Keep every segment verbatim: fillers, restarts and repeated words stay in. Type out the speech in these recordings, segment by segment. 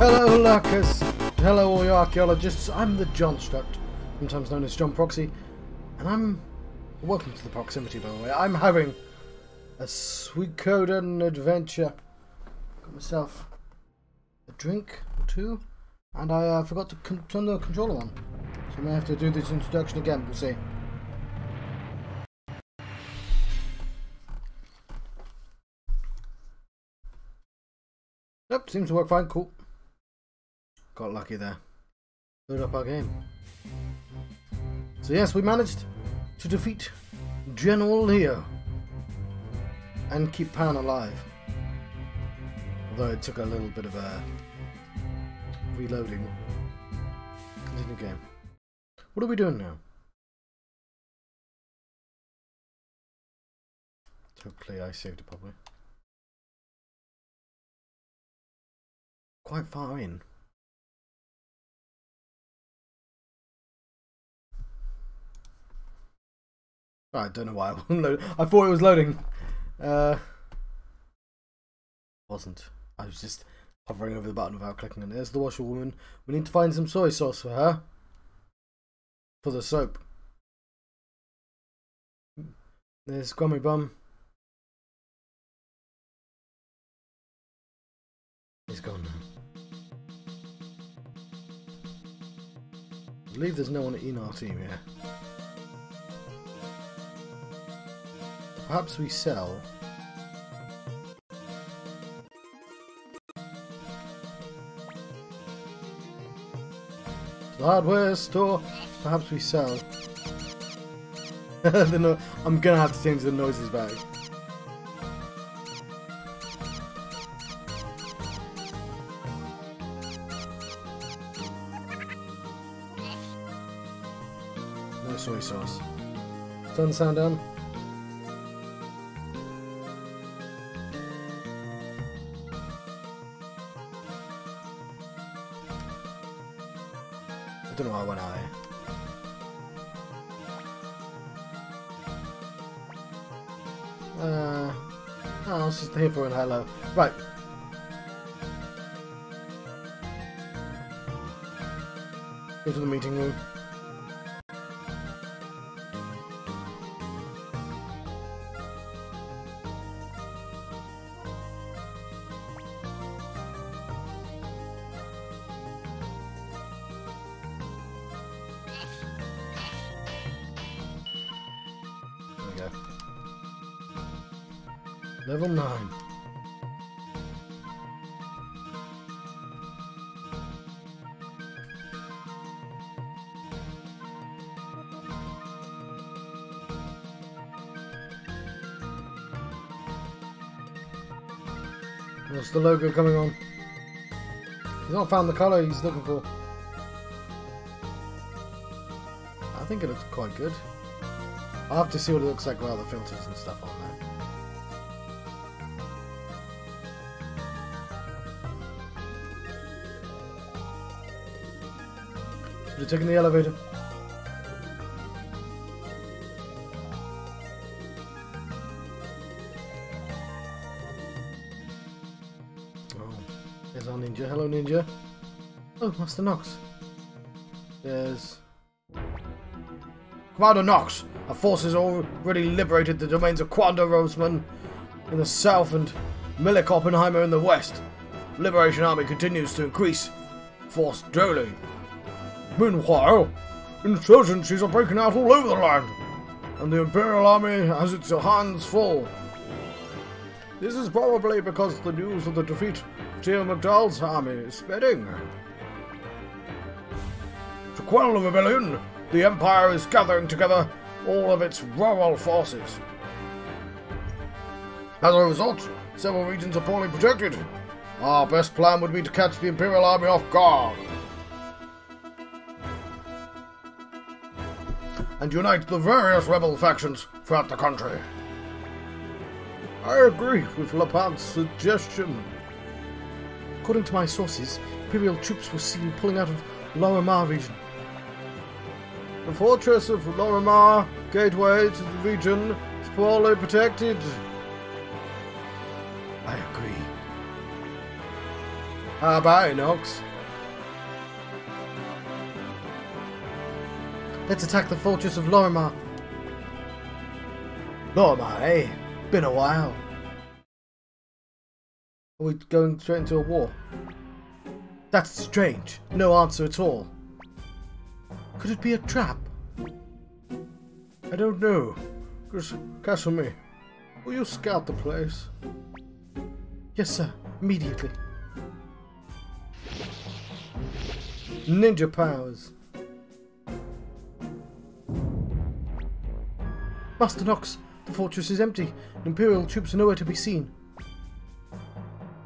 Hello lurkers, hello all you archaeologists, I'm the John Struct, sometimes known as John Proxy, and I'm... welcome to The Proximity, by the way. I'm having a Suikoden adventure. Got myself a drink or two, and I uh, forgot to con turn the controller on, so I may have to do this introduction again, we'll see. Yep, seems to work fine, cool. Got lucky there. Load up our game. So yes, we managed to defeat General Leo and keep Pahn alive. Although it took a little bit of a reloading. Continue game. What are we doing now? Hopefully I saved it properly. Quite far in. I don't know why I wouldn't load. I thought it was loading. Uh, wasn't. I was just hovering over the button without clicking on it. There's the washerwoman. We need to find some soy sauce for her. For the soap. There's Grummy Bum. He's gone now. I believe there's no one in our team here. Perhaps we sell the hardware store. Perhaps we sell. no I'm gonna have to change the noises back. No soy sauce. Turn the sound down. I don't know why I went out here. Uh, oh, I was just here for a hello. Right. Go to the meeting room. Level nine. What's the logo coming on? He's not found the colour he's looking for. I think it looks quite good. I'll have to see what it looks like without the filters and stuff on there. Should have taken the elevator. Oh, there's our ninja. Hello, ninja. Oh, Master Nox. There's Quadra Knox. Our forces already liberated the domains of Quadra Roseman in the south and Milich Oppenheimer in the west. Liberation Army continues to increase force daily. Meanwhile, insurgencies are breaking out all over the land, and the Imperial Army has its hands full. This is probably because the news of the defeat of Teo McDowell's army is spreading. To quell the rebellion, the Empire is gathering together all of its rural forces. As a result, several regions are poorly protected. Our best plan would be to catch the Imperial Army off guard and unite the various rebel factions throughout the country. I agree with Lapant's suggestion. According to my sources, Imperial troops were seen pulling out of Lorimar region. The fortress of Lorimar, gateway to the region, is poorly protected. I agree. How about it, Nox? Let's attack the fortress of Lorimar. Lorimar, eh? Been a while. Are we going straight into a war? That's strange. No answer at all. Could it be a trap? I don't know. Kasumi, will you scout the place? Yes, sir. Immediately. Ninja powers. Master Nox, the fortress is empty. Imperial troops are nowhere to be seen.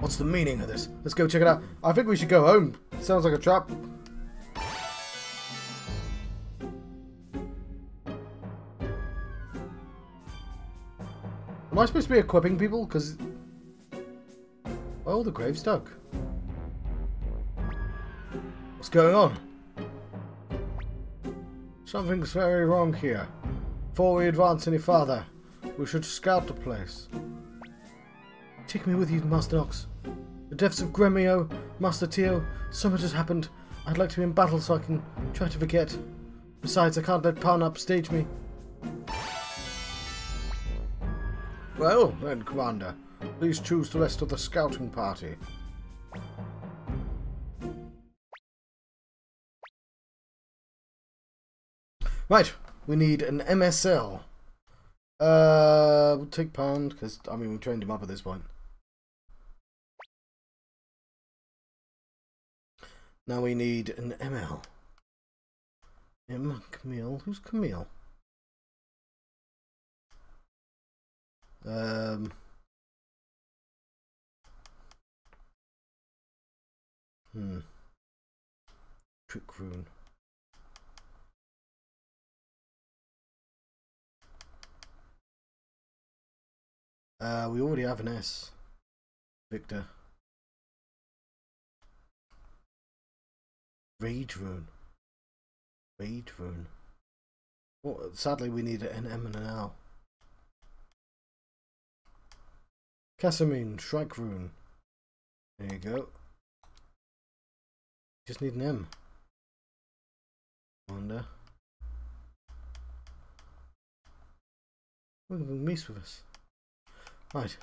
What's the meaning of this? Let's go check it out. I think we should go home. Sounds like a trap. Am I supposed to be equipping people? Because... oh, the grave's dug. What's going on? Something's very wrong here. Before we advance any farther, we should scout the place. Take me with you, Master Nox. The deaths of Gremio, Master Teo, something has happened. I'd like to be in battle so I can try to forget. Besides, I can't let Pahn upstage me. Well then, Commander, please choose the rest of the scouting party. Right, we need an M S L. Uh, we'll take Pahn, because, I mean, we've trained him up at this point. Now we need an M L. M, Camille, who's Camille? Um. Hmm. Trick rune. Uh, we already have an S. Viktor. Rage rune. Rage rune. Well, sadly, we need an M and an L. Kasumi, Strike Rune. There you go. Just need an M. Wonder. We're going to bring Moose with us. Right.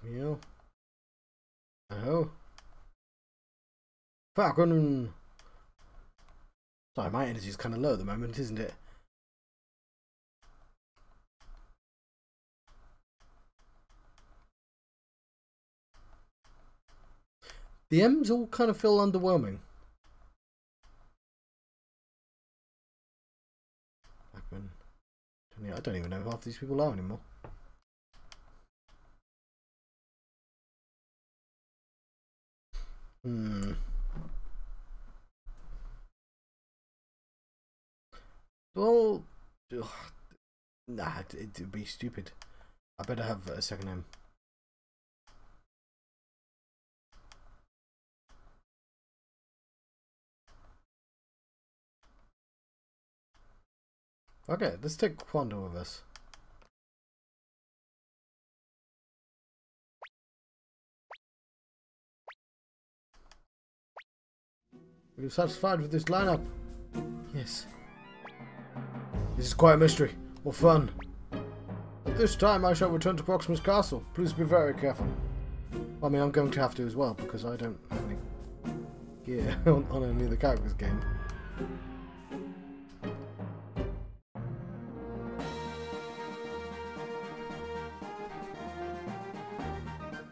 Camille. Oh. Falcon. Sorry, my energy is kind of low at the moment, isn't it? The M's all kind of feel underwhelming. I don't even know who half these people are anymore. Hmm. Well, ugh. Nah, it, it'd be stupid. I better have a second M. Okay, let's take Quanto with us. Are you satisfied with this lineup? Yes. This is quite a mystery, or fun. At this time, I shall return to Proximus Castle. Please be very careful. I mean, I'm going to have to as well, because I don't have any gear on, on any of the characters' game.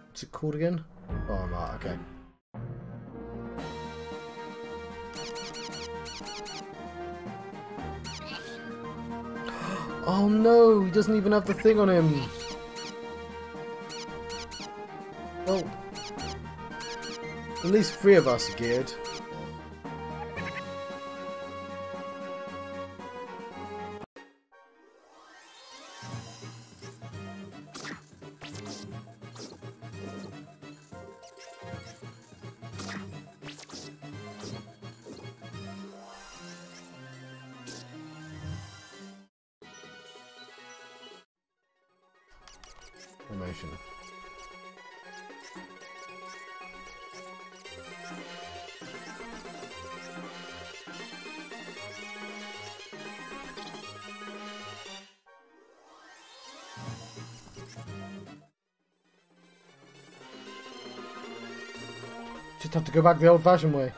What's it called again? Oh, I'm out, okay. Oh no, he doesn't even have the thing on him. Well, at least three of us are geared. Just have to go back the old-fashioned way.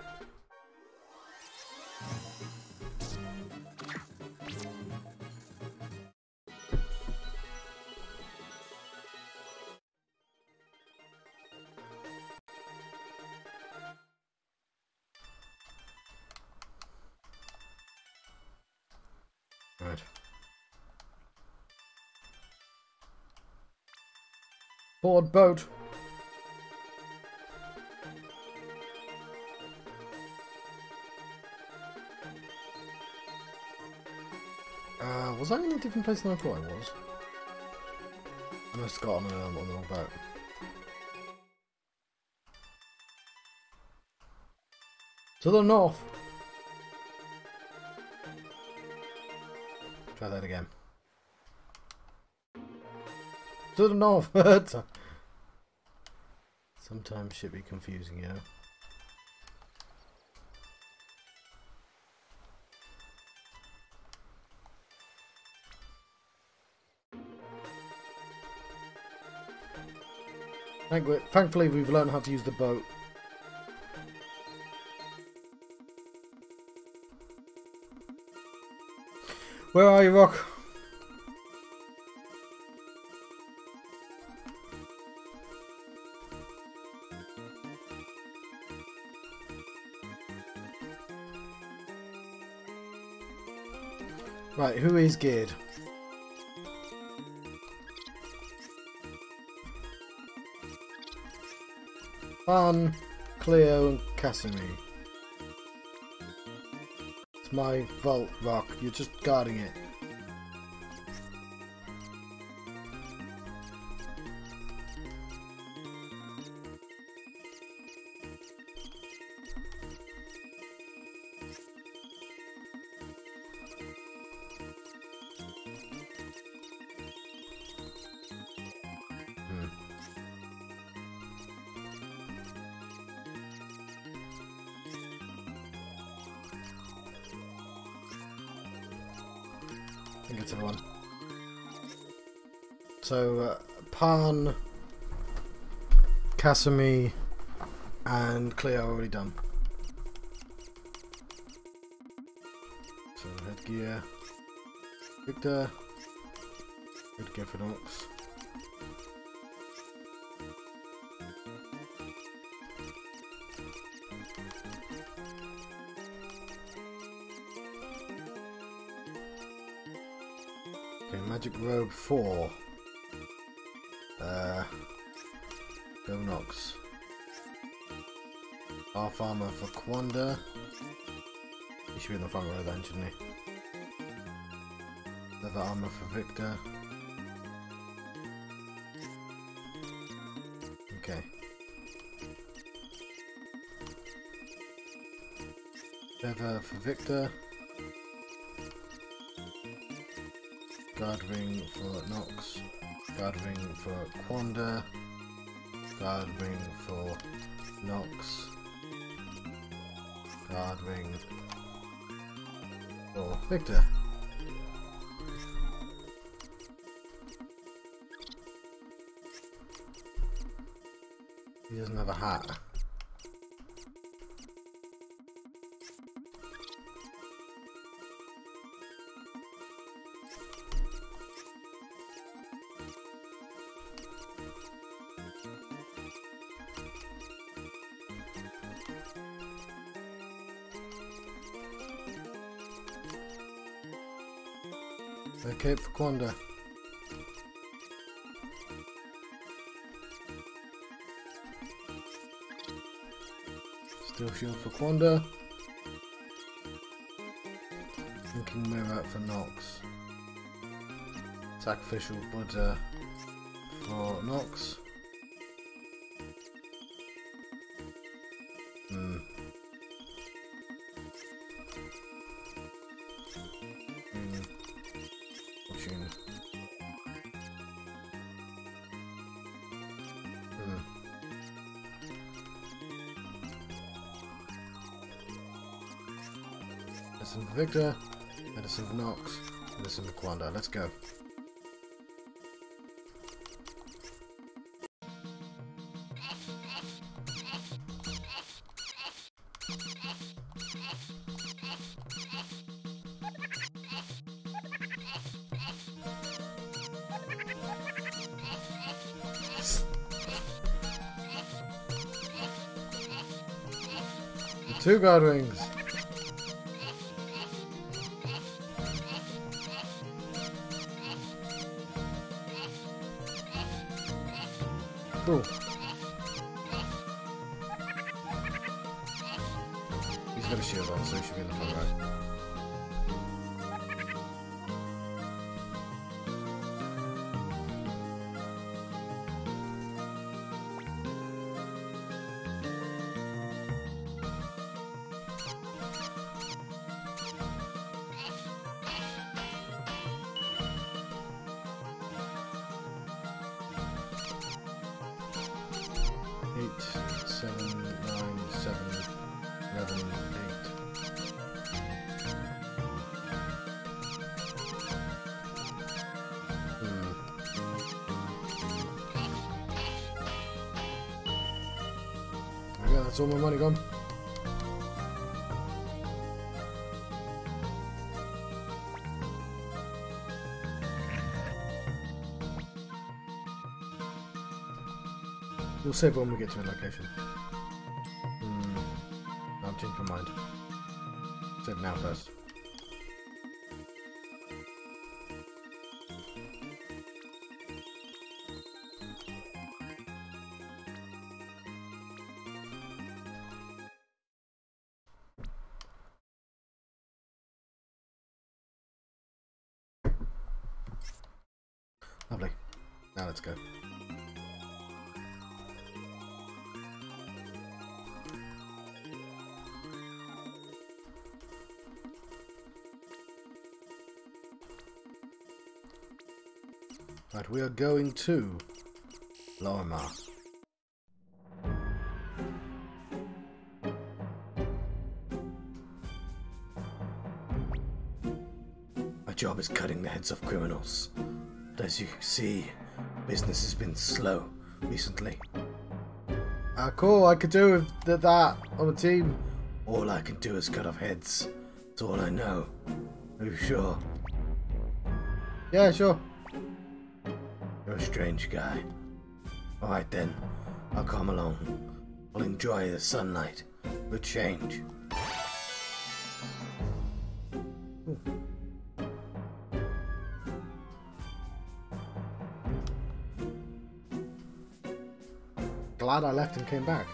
Board boat. Uh, was I in a different place than I thought I was? I must have got on an on the wrong boat. To the north. Try that again. To the north. Sometimes shit be confusing, you know. Thankfully, we've learned how to use the boat. Where are you, Rock? Right, who is geared? Pahn, Cleo and Kasumi. It's my vault, Rock. You're just guarding it. I think it's everyone. So, uh, Pahn, Kasumi, and Cleo are already done. So, headgear, Viktor, good gear for Nox. Robe four. Uh, go Nox. Half armor for Kwanda. He should be in the front row then, shouldn't he? Leather armor for Viktor. Okay. Leather for Viktor. Guard ring for Nox, guard ring for Kwanda, guard ring for Nox, guard ring for Viktor. He doesn't have a hat. Okay, for Kwanda. Steel shield for Kwanda. Looking mirror for Nox. Sacrificial Buddha for Nox. Hmm. Viktor, medicine for Nox, medicine for Kwanda. Let's go. Two God Wings. Ooh. He's got a shield on, so he should be in the front right. That's all my money gone. We'll save when we get to a location. Hmm. I've changed my mind. Save now first. Lovely. Now let's go. Right, we are going to Lorimar. My job is cutting the heads of criminals. As you see, business has been slow recently. Ah, cool. I could do with that on the team. All I can do is cut off heads. That's all I know. Are you sure? Yeah, sure. You're a strange guy. Alright then, I'll come along. I'll enjoy the sunlight. Good change. Glad I left and came back.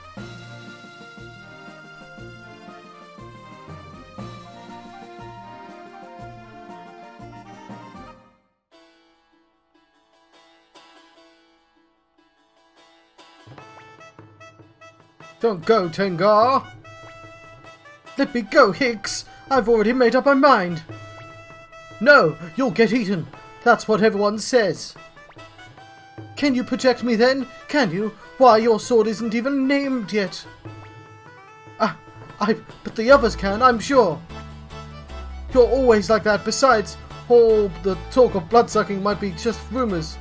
Don't go, Tengaar! Let me go, Hix! I've already made up my mind! No! You'll get eaten! That's what everyone says! Can you protect me then? Can you? Why, your sword isn't even named yet. Ah, I, but the others can, I'm sure. You're always like that. Besides, all the talk of bloodsucking might be just rumours.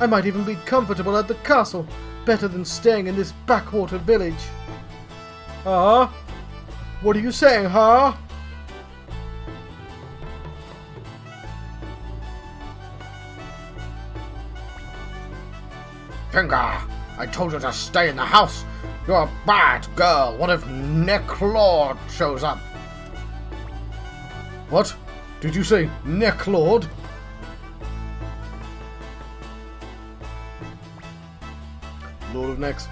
I might even be comfortable at the castle, better than staying in this backwater village. Huh? What are you saying, huh? Tengaar! I told you to stay in the house! You're a bad girl! What if Necklord shows up? What? Did you say Necklord? Lord of Necks.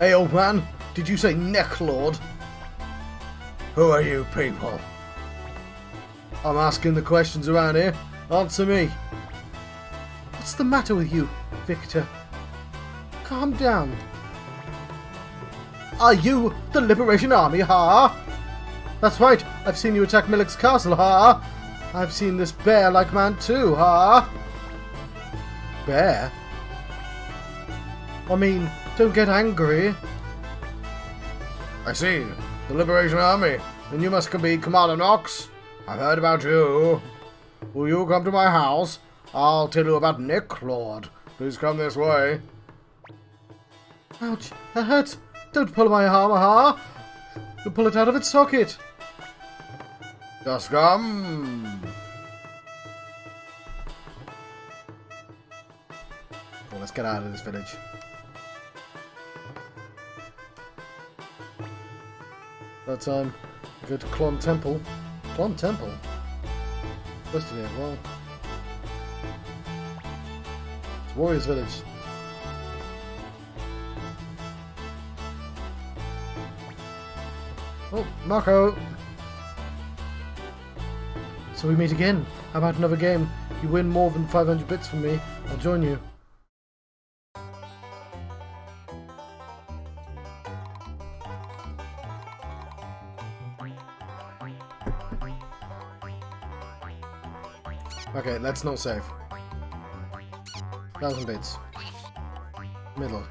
Hey, old man! Did you say Necklord? Who are you people? I'm asking the questions around here. Answer me. What's the matter with you, Viktor? Calm down. Are you the Liberation Army, ha? That's right, I've seen you attack Milich's castle, ha? I've seen this bear-like man too, ha? Bear? I mean, don't get angry. I see, the Liberation Army. Then you must be Commander Nox. I've heard about you. Will you come to my house? I'll tell you about Necklord. Please come this way. Ouch, that hurts. Don't pull my arm, ha! You'll pull it out of its socket. Just come. Well, let's get out of this village. That time, go to Qlon Temple. Qlon Temple? Supposed to be a well. It's Warriors Village. Oh, Marco! So we meet again. How about another game? You win more than five hundred bits from me, I'll join you. Okay, let's not save. one thousand bits. Middle.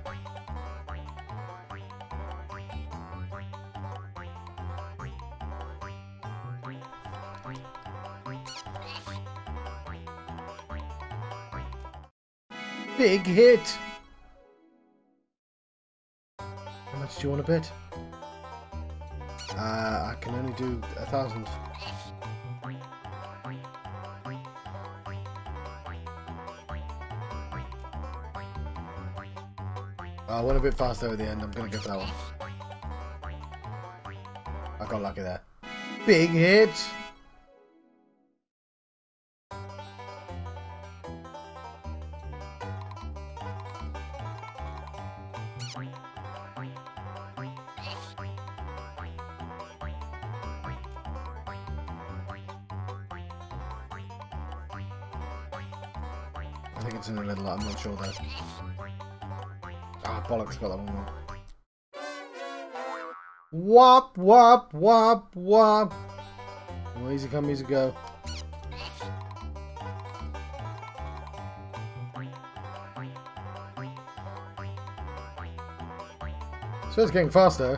Big hit! How much do you want to bet? Uh, I can only do a thousand. I went a bit faster at the end, I'm gonna get that one. I got lucky there. Big hit! I think it's in the middle, I'm not sure though. Ah, bollocks, got that one wrong. Wop, wop, wop, wop. Oh, easy come, easy go. So it's getting faster.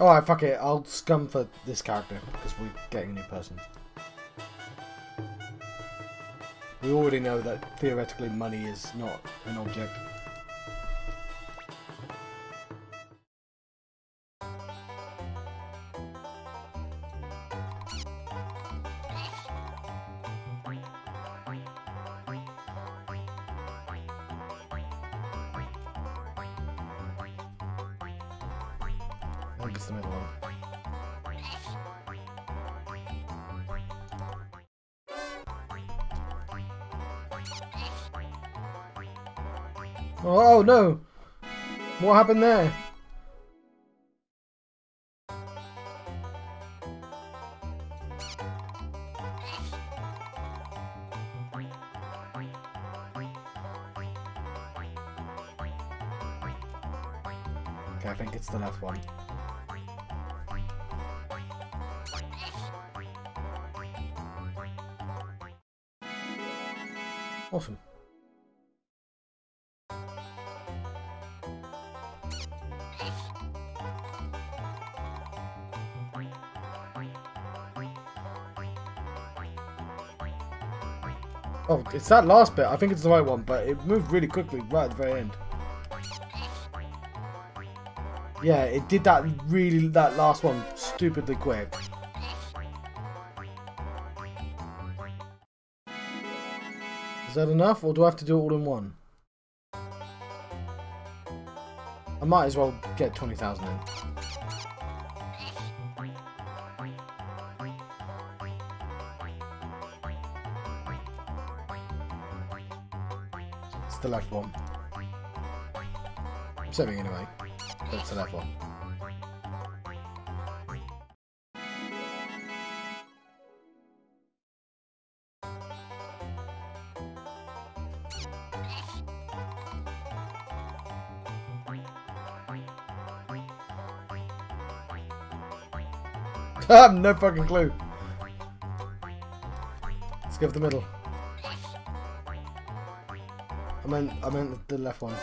Alright, fuck it, I'll scum for this character, because we're getting a new person. We already know that theoretically money is not an object. Oh no! What happened there? Okay, I think it's the left one. Awesome. Oh, it's that last bit. I think it's the right one, but it moved really quickly right at the very end. Yeah, it did that really, that last one stupidly quick. Is that enough, or do I have to do it all in one? I might as well get twenty thousand in. The left one. I'm saving anyway. That's the left one. I have no fucking clue. Let's go for the middle. I meant, I meant the left one.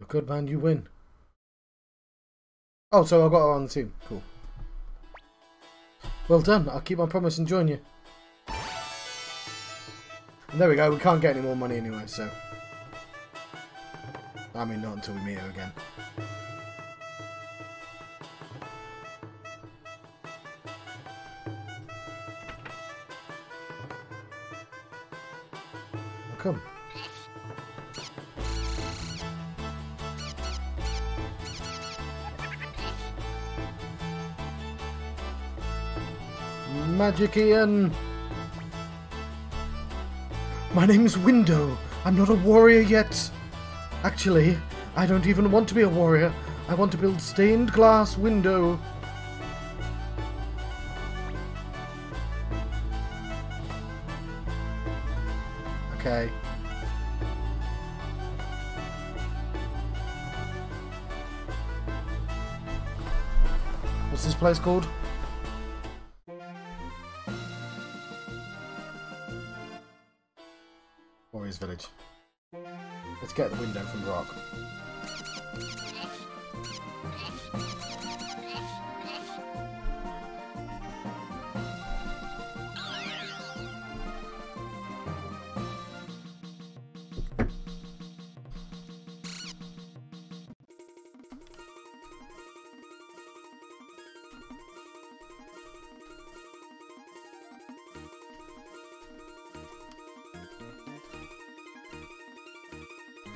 You're good, man, you win. Oh, so I got her on the team. Cool. Well done. I'll keep my promise and join you. And there we go. We can't get any more money anyway, so... I mean, not until we meet her again. I'll come. Magician. My name's Window. I'm not a warrior yet. Actually, I don't even want to be a warrior. I want to build stained glass window. Okay. What's this place called? Warriors Village. Let's get the window from Rock.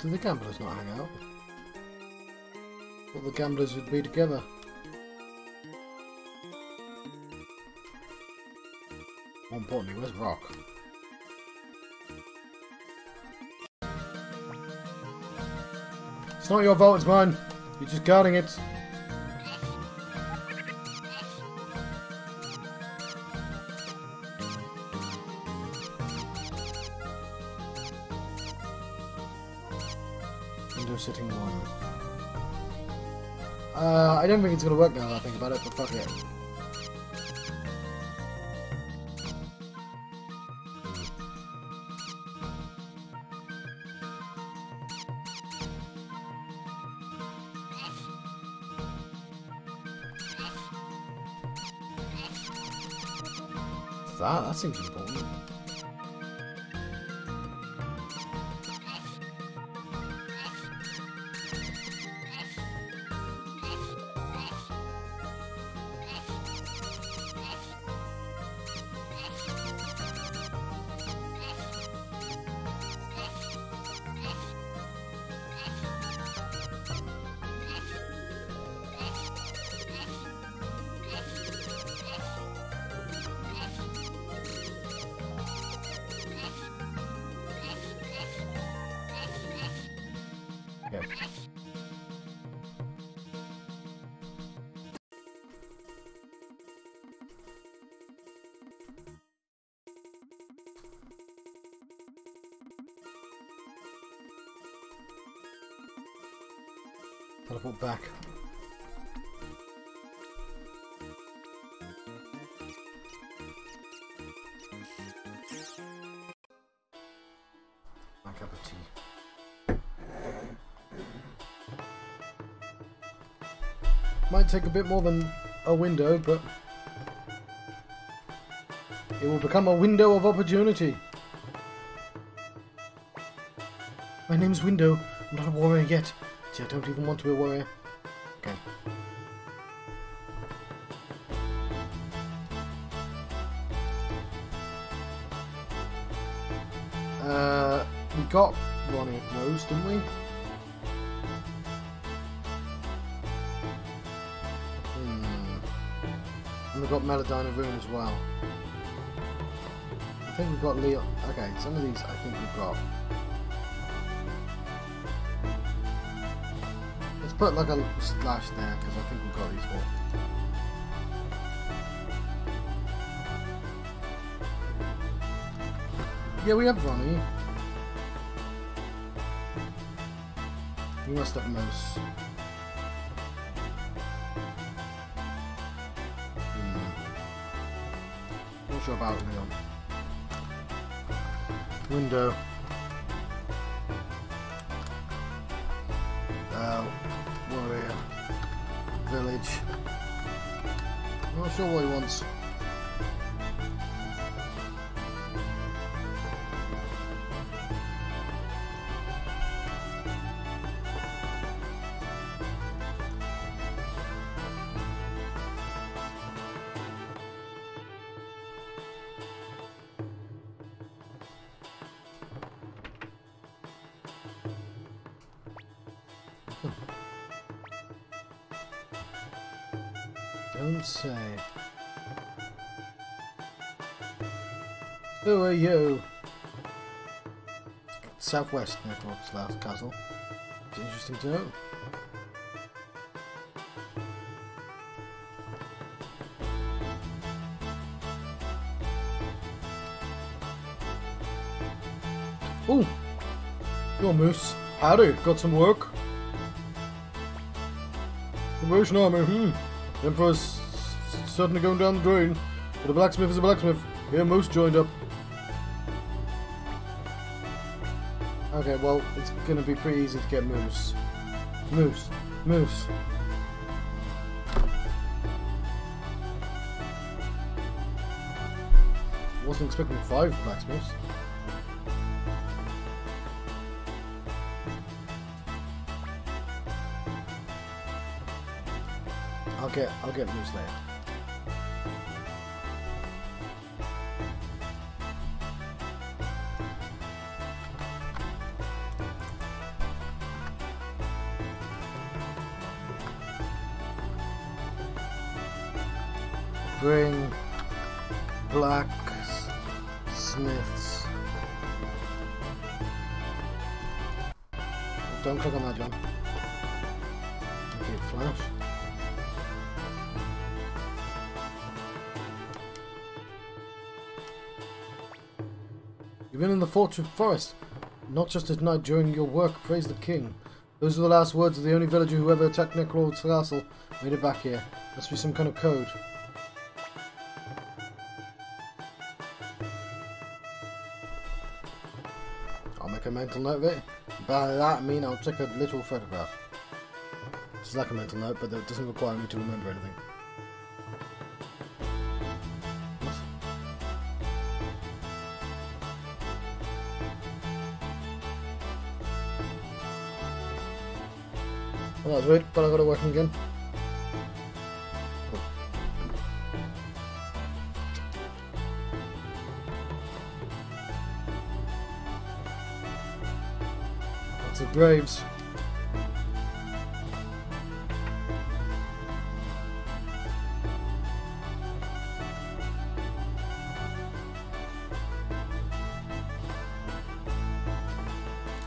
Do the gamblers not hang out? Well, the gamblers would be together. More importantly, where's Rock? It's not your vault, it's mine. You're just guarding it. Sitting one. Uh, I don't think it's going to work now that I think about it, but fuck it. That, that seems important. Teleport back. My cup of tea. Might take a bit more than a window, but it will become a window of opportunity. My name's Window. I'm not a warrior yet. I don't even want to be a warrior. Okay. Uh, we got one of those, didn't we? Hmm. And we got Meladina Room as well. I think we've got Leo. Okay, some of these I think we've got. Put like a slash there because I think we've got these four. Yeah, we have Ronnie. We must have Moose. Hmm. Not sure about Leon. Window. Village. I'm not sure what he wants. Don't say. Who are you? Southwest Necklord's last castle. It's interesting to know. Oh, your Moose. Howdy, got some work? The Moose Army, hmm. The Emperor's certainly going down the drain, but the blacksmith is a blacksmith. Here, Moose joined up. Okay, well, it's gonna be pretty easy to get Moose. Moose. Moose. Wasn't expecting five blacksmiths. I'll get, I'll get Moose later. Bring blacksmiths. Don't click on that, John. Okay, flash. You've been in the fortune forest, not just at night during your work. Praise the king. Those are the last words of the only villager who ever attacked Necklord's castle. Made it back here. Must be some kind of code. I'll make a mental note of it. By that I mean I'll take a literal photograph. It's like a mental note, but that doesn't require me to remember anything. Well, that was weird, but I got it working again. Cool. Lots of graves.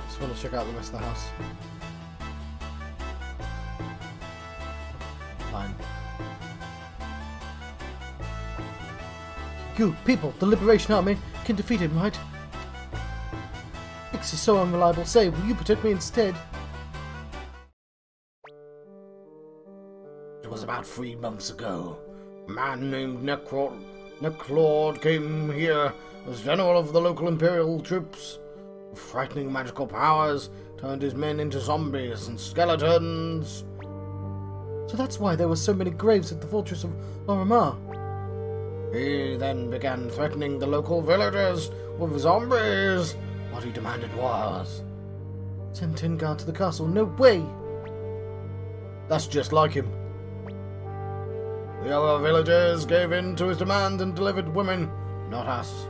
Just want to check out the rest of the house. You people, the Liberation Army can defeat him, right? Hix is so unreliable. Say, will you protect me instead? It was about three months ago. A man named Necklord, Necklord came here as general of the local Imperial troops. With frightening magical powers, turned his men into zombies and skeletons. So that's why there were so many graves at the fortress of Lorimar. He then began threatening the local villagers with zombies. What he demanded was... send Tengaar to the castle. No way! That's just like him. The other villagers gave in to his demand and delivered women, not us.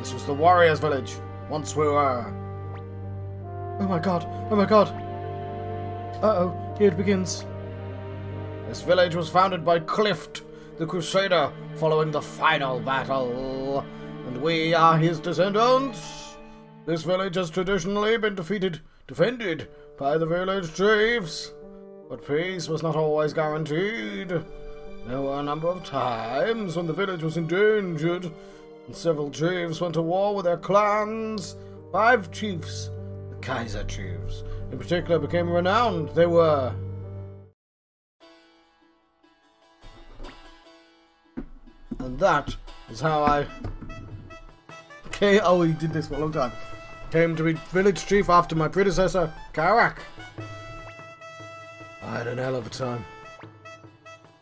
This was the Warriors Village. Once we were... Oh my god, oh my god. Uh-oh, here it begins. This village was founded by Clift, the Crusader, following the final battle, and we are his descendants. This village has traditionally been defeated, defended by the village chiefs, but peace was not always guaranteed. There were a number of times when the village was endangered, and several chiefs went to war with their clans. Five chiefs, the Kaiser chiefs, in particular, became renowned. They were... And that is how I... Okay, oh, he did this for a long time. Came to be village chief after my predecessor, Karak. I had an hell of a time.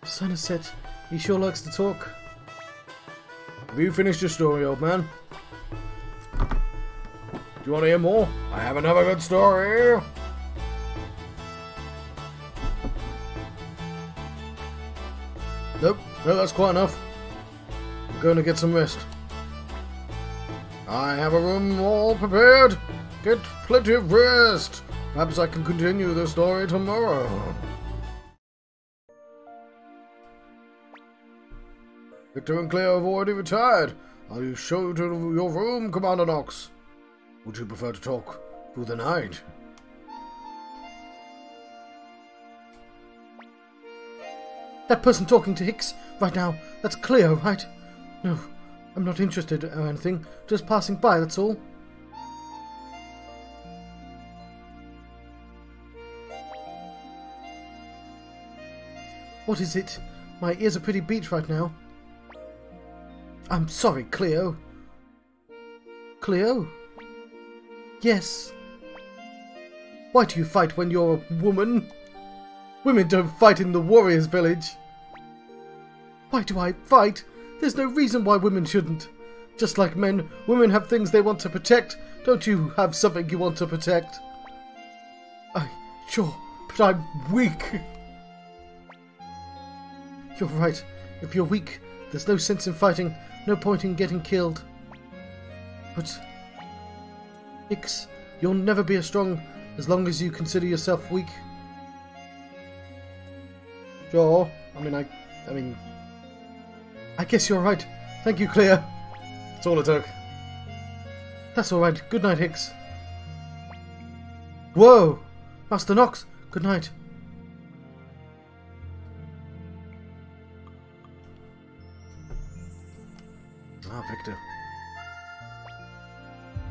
The sun has set. He sure likes to talk. Have you finished your story, old man? Do you want to hear more? I have another good story. Nope, no, that's quite enough. I'm going to get some rest. I have a room all prepared. Get plenty of rest. Perhaps I can continue the story tomorrow. Viktor and Cleo have already retired. I'll show you to your room, Commander Nox. Would you prefer to talk through the night? That person talking to Hix right now, that's Cleo, right? No, I'm not interested or anything. Just passing by, that's all. What is it? My ears are pretty beat right now. I'm sorry, Cleo. Cleo? Yes. Why do you fight when you're a woman? Women don't fight in the Warriors Village. Why do I fight? There's no reason why women shouldn't. Just like men, women have things they want to protect. Don't you have something you want to protect? I, sure, but I'm weak. You're right. If you're weak, there's no sense in fighting, no point in getting killed. But, Hix, you'll never be as strong as long as you consider yourself weak. Sure, I mean, I, I mean, I guess you're right. Thank you, Cleo. That's all it took. That's all right. Good night, Hix. Whoa, Master Nox. Good night. Ah, Viktor.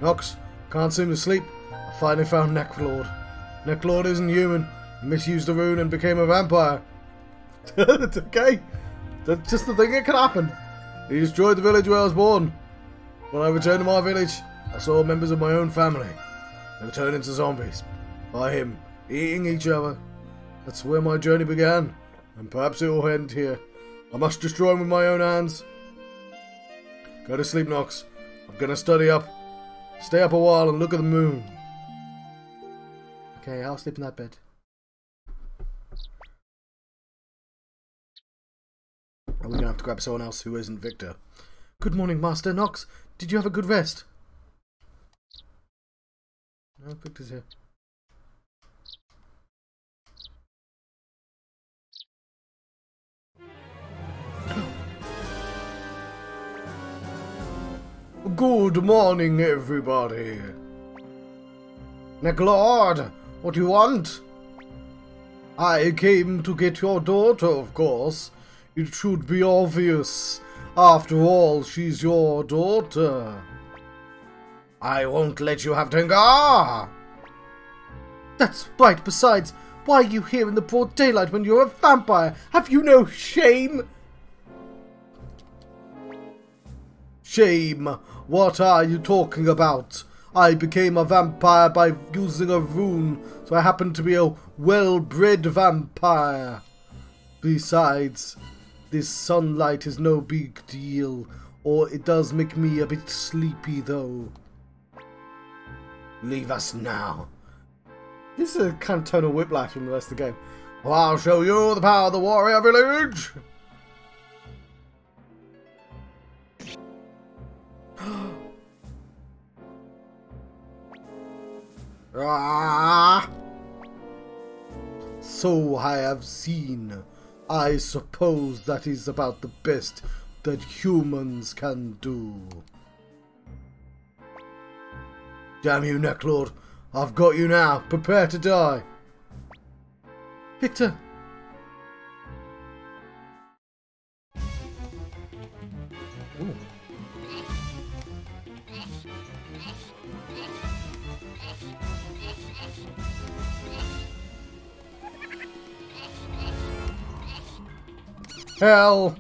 Nox, can't seem to sleep. I finally found Necklord. Necklord isn't human. He misused the rune and became a vampire. It's okay. That's just the thing that can happen. He destroyed the village where I was born. When I returned to my village, I saw members of my own family. They were turned into zombies. By him, eating each other. That's where my journey began. And perhaps it will end here. I must destroy him with my own hands. Go to sleep, Nox. I'm gonna study up. Stay up a while and look at the moon. Okay, I'll sleep in that bed. Are we gonna have to grab someone else who isn't Viktor? Good morning, Master Nox. Did you have a good rest? No, Victor's here. Good morning, everybody. Necklord, what do you want? I came to get your daughter, of course. It should be obvious. After all, she's your daughter. I won't let you have Tengaar. That's right. Besides, why are you here in the broad daylight when you're a vampire? Have you no shame? Shame? What are you talking about? I became a vampire by using a rune, so I happen to be a well-bred vampire. Besides, this sunlight is no big deal, or it does make me a bit sleepy though. Leave us now. This is a kind of tonal whiplash from the rest of the game. Well, I'll show you the power of the Warrior Village! Ah! So I have seen. I suppose that is about the best that humans can do. Damn you, Necklord. I've got you now. Prepare to die. Viktor. Ooh. Hell!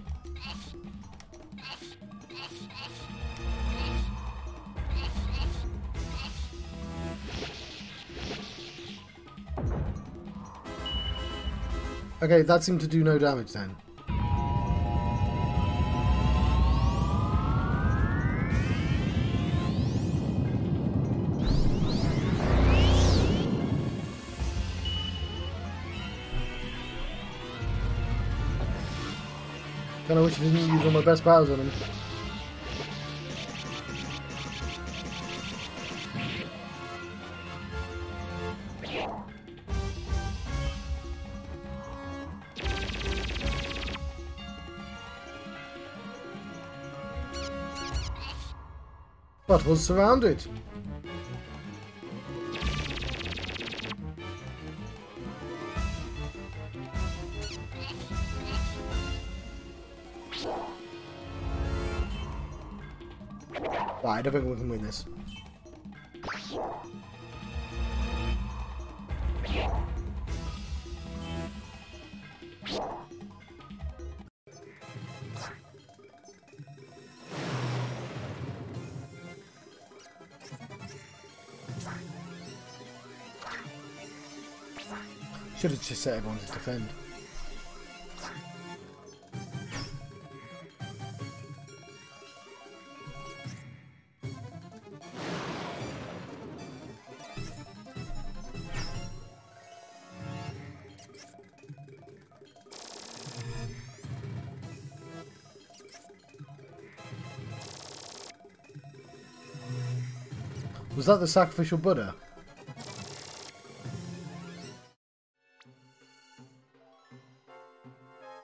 Okay, that seemed to do no damage then. Kinda wish I didn't use all my best powers on him. But was surrounded. Right, I don't think we can win this. Should have just set everyone to defend. Was that the sacrificial Buddha?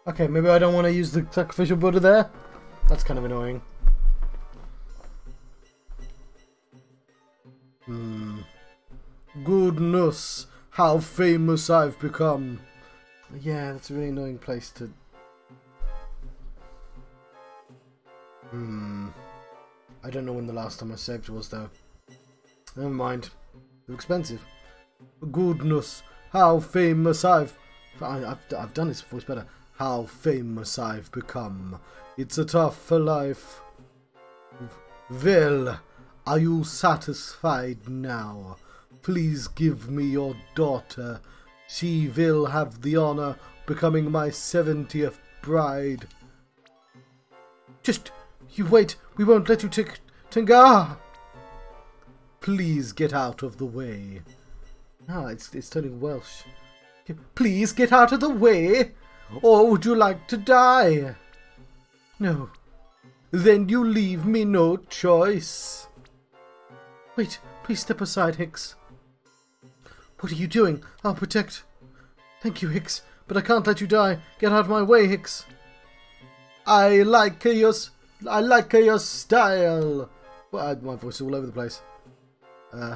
Okay, maybe I don't want to use the sacrificial Buddha there. That's kind of annoying. Hmm. Goodness, how famous I've become. Yeah, that's a really annoying place to... Hmm. I don't know when the last time I saved was, though. Never mind. They're expensive. Goodness, how famous I've... I, I've, I've done this voice better. How famous I've become. It's a tough life. Well, are you satisfied now? Please give me your daughter. She will have the honor of becoming my seventieth bride. Just, you wait. We won't let you take Tengaar. Please get out of the way. Ah, it's, it's turning Welsh. Please get out of the way. Or would you like to die? No. Then you leave me no choice. Wait, please step aside, Hix. What are you doing? I'll protect. Thank you, Hix, but I can't let you die. Get out of my way, Hix. I like your, I like your style. Well, my voice is all over the place. Uh,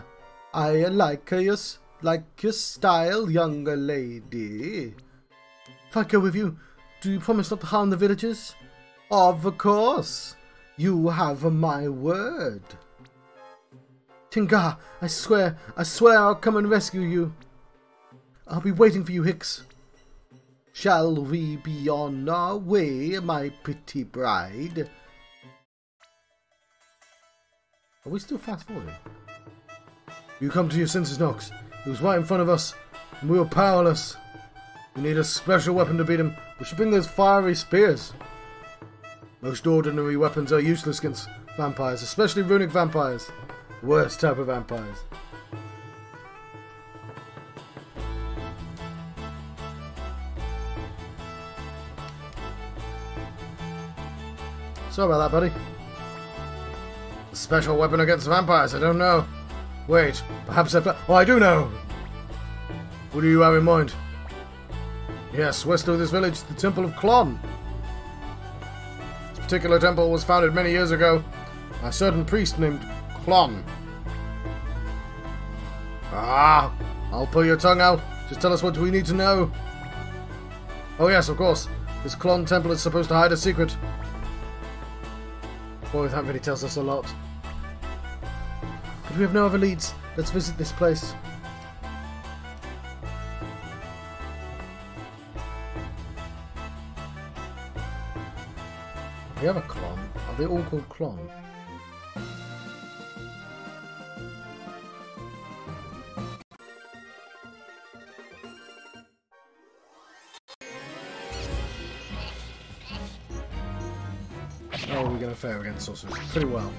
I like your, like your style, younger lady. If I go with you, do you promise not to harm the villagers? Of course! You have my word! Tengaar, I swear, I swear I'll come and rescue you! I'll be waiting for you, Hix! Shall we be on our way, my pretty bride? Are we still fast forwarding? You come to your senses, Nox. He was right in front of us, and we were powerless. We need a special weapon to beat him. We should bring those fiery spears. Most ordinary weapons are useless against vampires, especially runic vampires. Worst type of vampires. Sorry about that, buddy. A special weapon against vampires, I don't know. Wait, perhaps I... Oh, I do know! What do you have in mind? Yes, west of this village, the Temple of Qlon. This particular temple was founded many years ago by a certain priest named Qlon. Ah, I'll pull your tongue out. Just tell us what we need to know. Oh yes, of course. This Qlon Temple is supposed to hide a secret. Boy, that really tells us a lot. But we have no other leads. Let's visit this place. We have a Qlon. Are they all called Qlon? How are we going to fare against sorcerers? Pretty well.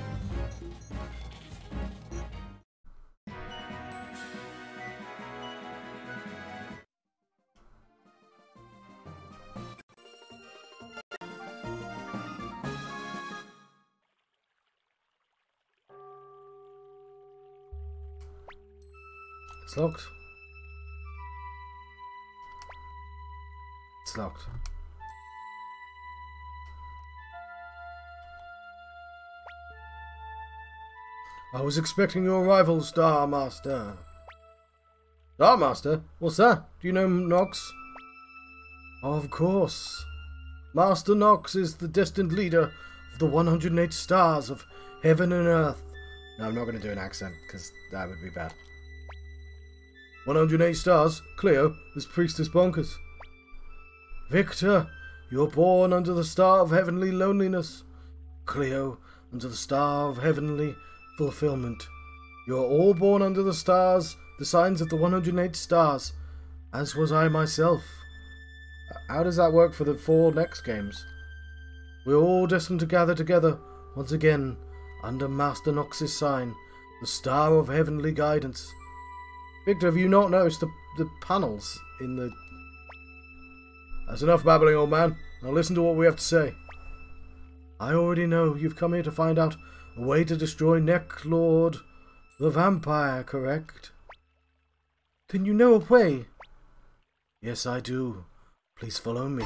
It's locked. It's locked. I was expecting your arrival, Star Master. Star Master? What's that? Do you know Nox? Of course. Master Nox is the destined leader of the one hundred and eight stars of heaven and earth. No, I'm not going to do an accent, because that would be bad. one hundred and eight stars? Cleo, this priest is bonkers. Viktor, you're born under the star of heavenly loneliness. Cleo, under the star of heavenly fulfillment. You are all born under the stars, the signs of the one hundred and eight stars, as was I myself. How does that work for the four next games? We're all destined to gather together, once again, under Master Nox's sign, the star of heavenly guidance. Viktor, have you not noticed the, the panels in the... That's enough babbling, old man. Now listen to what we have to say. I already know you've come here to find out a way to destroy Necklord the vampire, correct? Then you know a way. Yes, I do. Please follow me.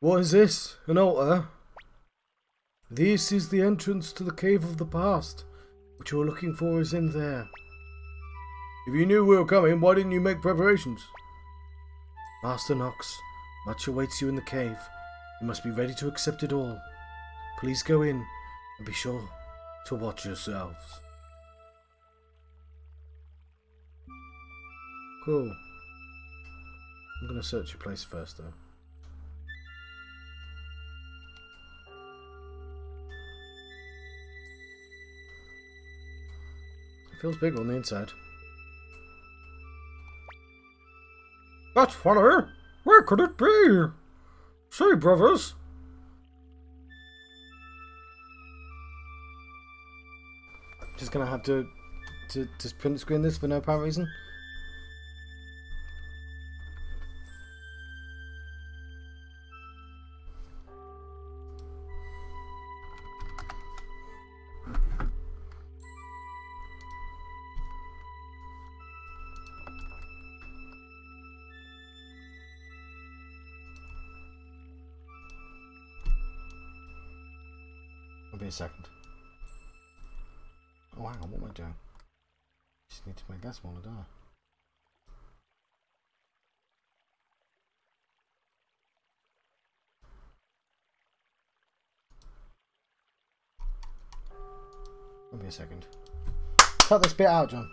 What is this? An altar? This is the entrance to the cave of the past. What you're looking for is in there. If you knew we were coming, why didn't you make preparations? Master Nox, much awaits you in the cave. You must be ready to accept it all. Please go in and be sure to watch yourselves. Cool. I'm going to search your place first, though. It feels big on the inside. That's funny. Where could it be? Say, brothers. I'm just going to have to to just print screen this for no apparent reason. A second. Oh, hang on, what am I doing? Just need to make that smaller, don't I? Give me a second. Cut this bit out, John.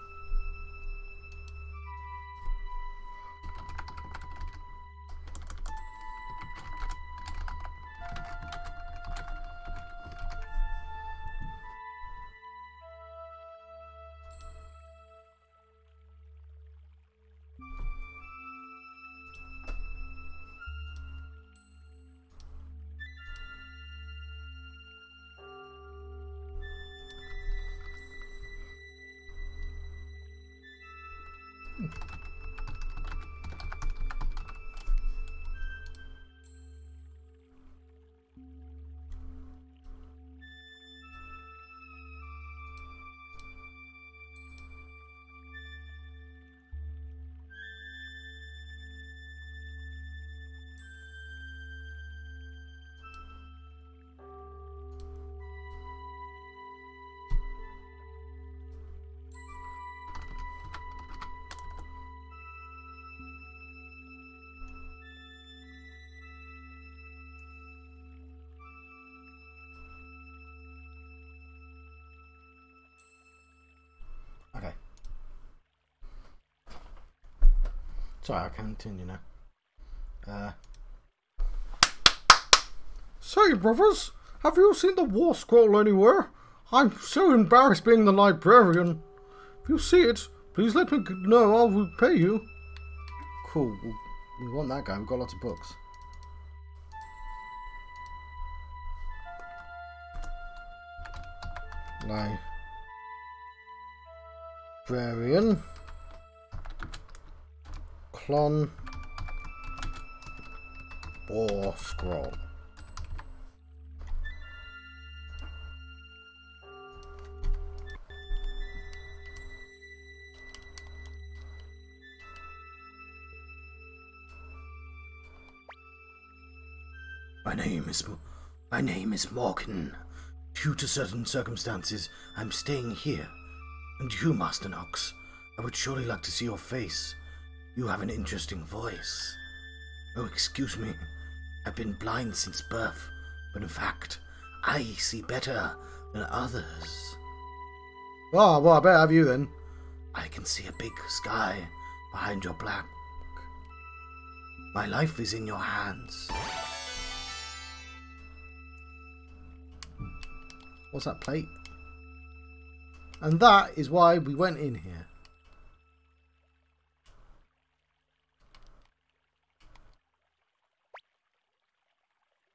Sorry, I can continue now. Uh. Say, brothers, have you seen the war scroll anywhere? I'm so embarrassed being the librarian. If you see it, please let me know. I'll repay you. Cool. We want that guy. We've got lots of books. Librarian. Qlon War Scroll. My name is... My name is Morgan. Due to certain circumstances, I'm staying here. And you, Master Nox, I would surely like to see your face. You have an interesting voice. Oh, excuse me. I've been blind since birth, but in fact, I see better than others. Oh, well, I better have you then. I can see a big sky behind your black. My life is in your hands. What's that plate? And that is why we went in here.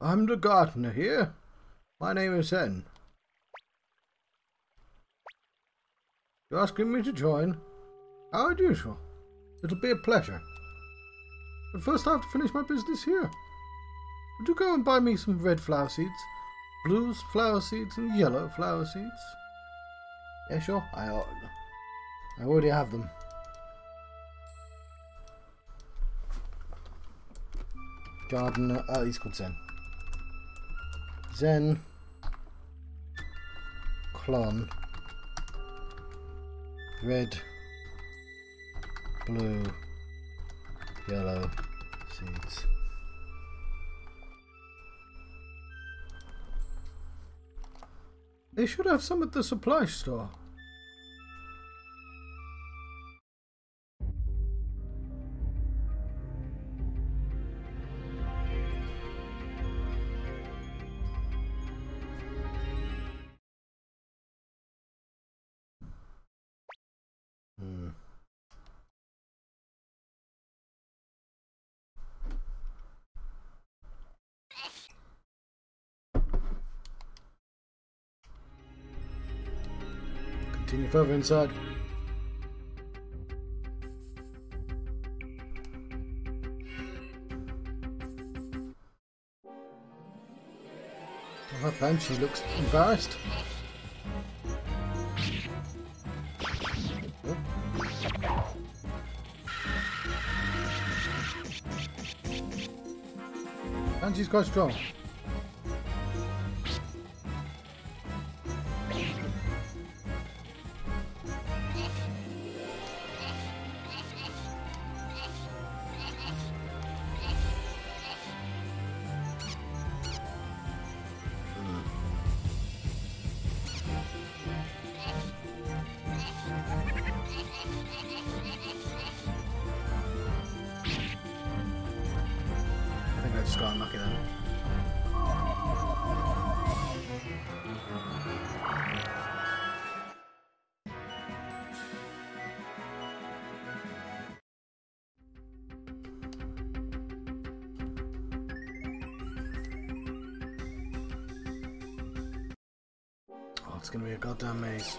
I'm the gardener here. My name is Zen. You're asking me to join? How unusual. It'll be a pleasure. But first I have to finish my business here. Would you go and buy me some red flower seeds, blue flower seeds and yellow flower seeds? Yeah, sure. I, I already have them. Gardener. Oh, he's called Zen. Zen. Qlon. Red. Blue. Yellow seeds. They should have some at the supply store. Further inside. Oh, her banshee looks embarrassed. Banshee's quite strong. It's gonna be a goddamn maze.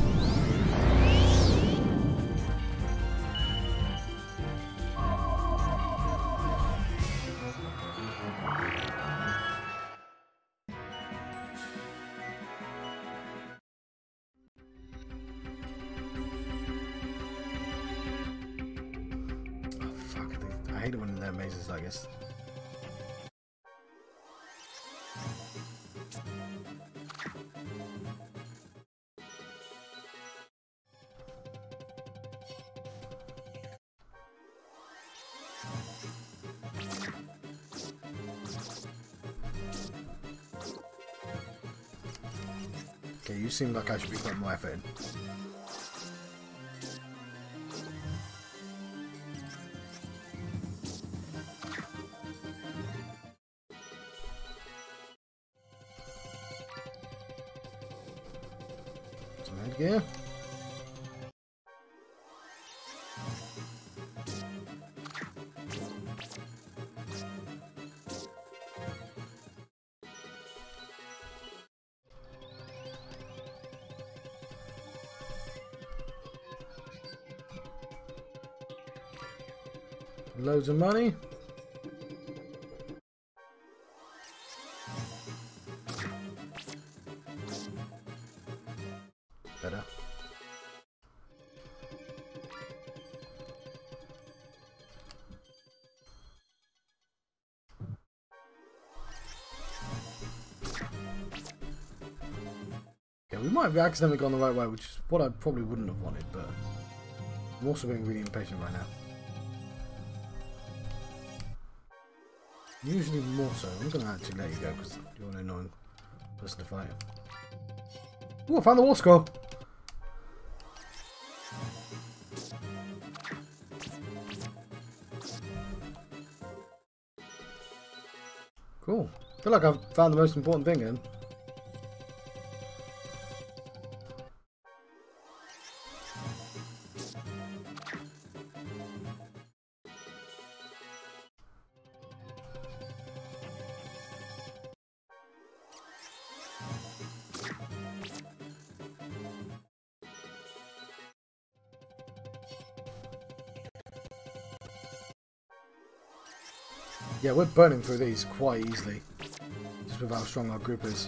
Oh fuck, I hate it when they're mazes like this. Seems like I should be putting more effort in. Some headgear. Loads of money. Better. Yeah, we might have accidentally gone the right way, which is what I probably wouldn't have wanted, but I'm also being really impatient right now. Usually more so. I'm going to actually let you go because you're an annoying person to fight. Ooh, I found the war score! Cool. I feel like I've found the most important thing then. Yeah, we're burning through these quite easily, just with how strong our group is.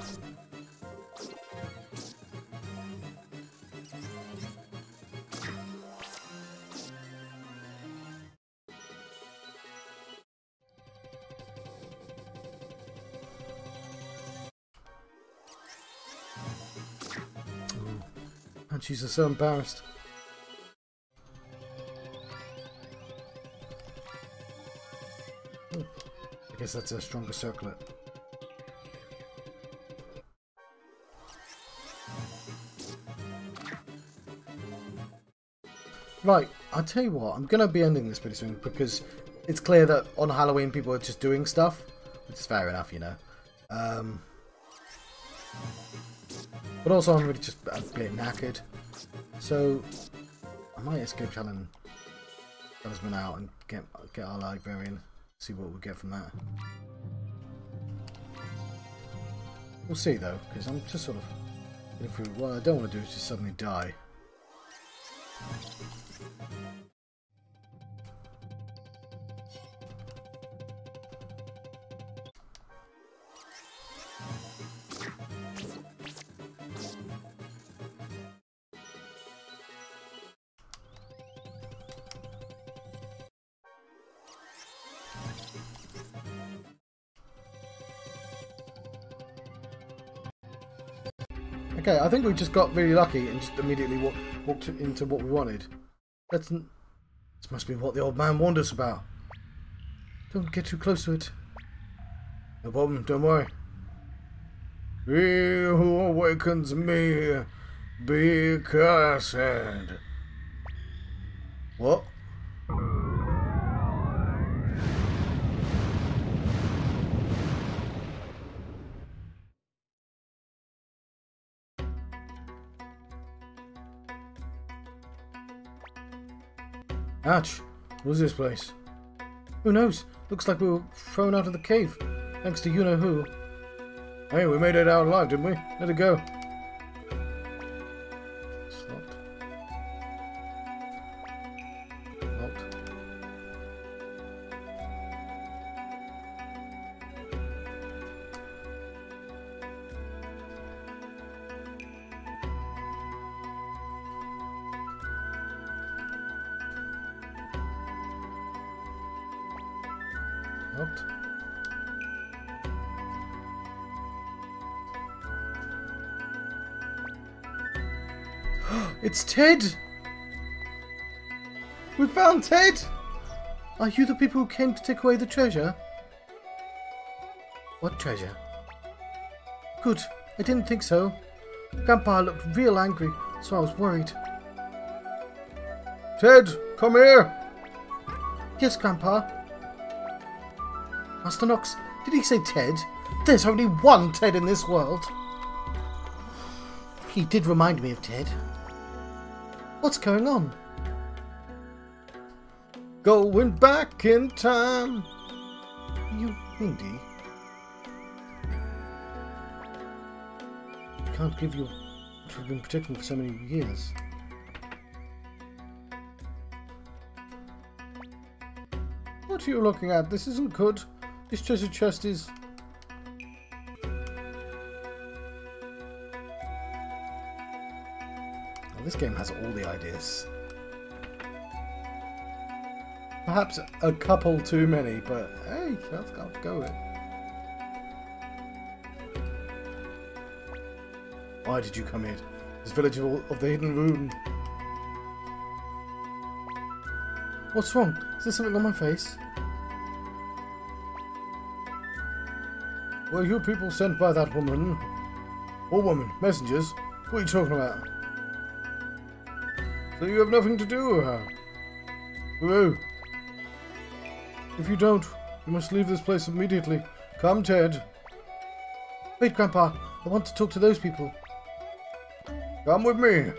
Ooh. And she's so embarrassed. I guess that's a stronger circlet. Right, I'll tell you what, I'm going to be ending this pretty soon because it's clear that on Halloween people are just doing stuff, which is fair enough, you know. Um, but also I'm really just a bit knackered, so I might escape challenge Talisman out and get, get our librarian. See what we get from that. We'll see though, because I'm just sort of getting through. What I don't want to do is just suddenly die. Okay, I think we just got really lucky and just immediately walk, walked into what we wanted. That's n this must be what the old man warned us about. Don't get too close to it. No problem, don't worry. He who awakens me, be cursed. What? Ouch! What is this place? Who knows? Looks like we were thrown out of the cave, thanks to you-know-who. Hey, we made it out alive, didn't we? Let it go. It's locked. Locked. Locked. It's Ted! We found Ted! Are you the people who came to take away the treasure? What treasure? Good, I didn't think so. Grandpa looked real angry, so I was worried. Ted, come here! Yes, Grandpa. Master Nox, did he say Ted? There's only one Ted in this world. He did remind me of Ted. What's going on? Going back in time. You Windy. I can't give you what you've been protecting for so many years. what are you looking at? This isn't good. This treasure chest is... Well, this game has all the ideas. Perhaps a couple too many, but hey, let's go with it. Why did you come here? This village of, all, of the hidden rune. What's wrong? Is there something on my face? Were you people sent by that woman? What woman? Messengers? What are you talking about? So you have nothing to do with her? Whoa. If you don't, you must leave this place immediately. Come, Ted. Wait, Grandpa. I want to talk to those people. Come with me.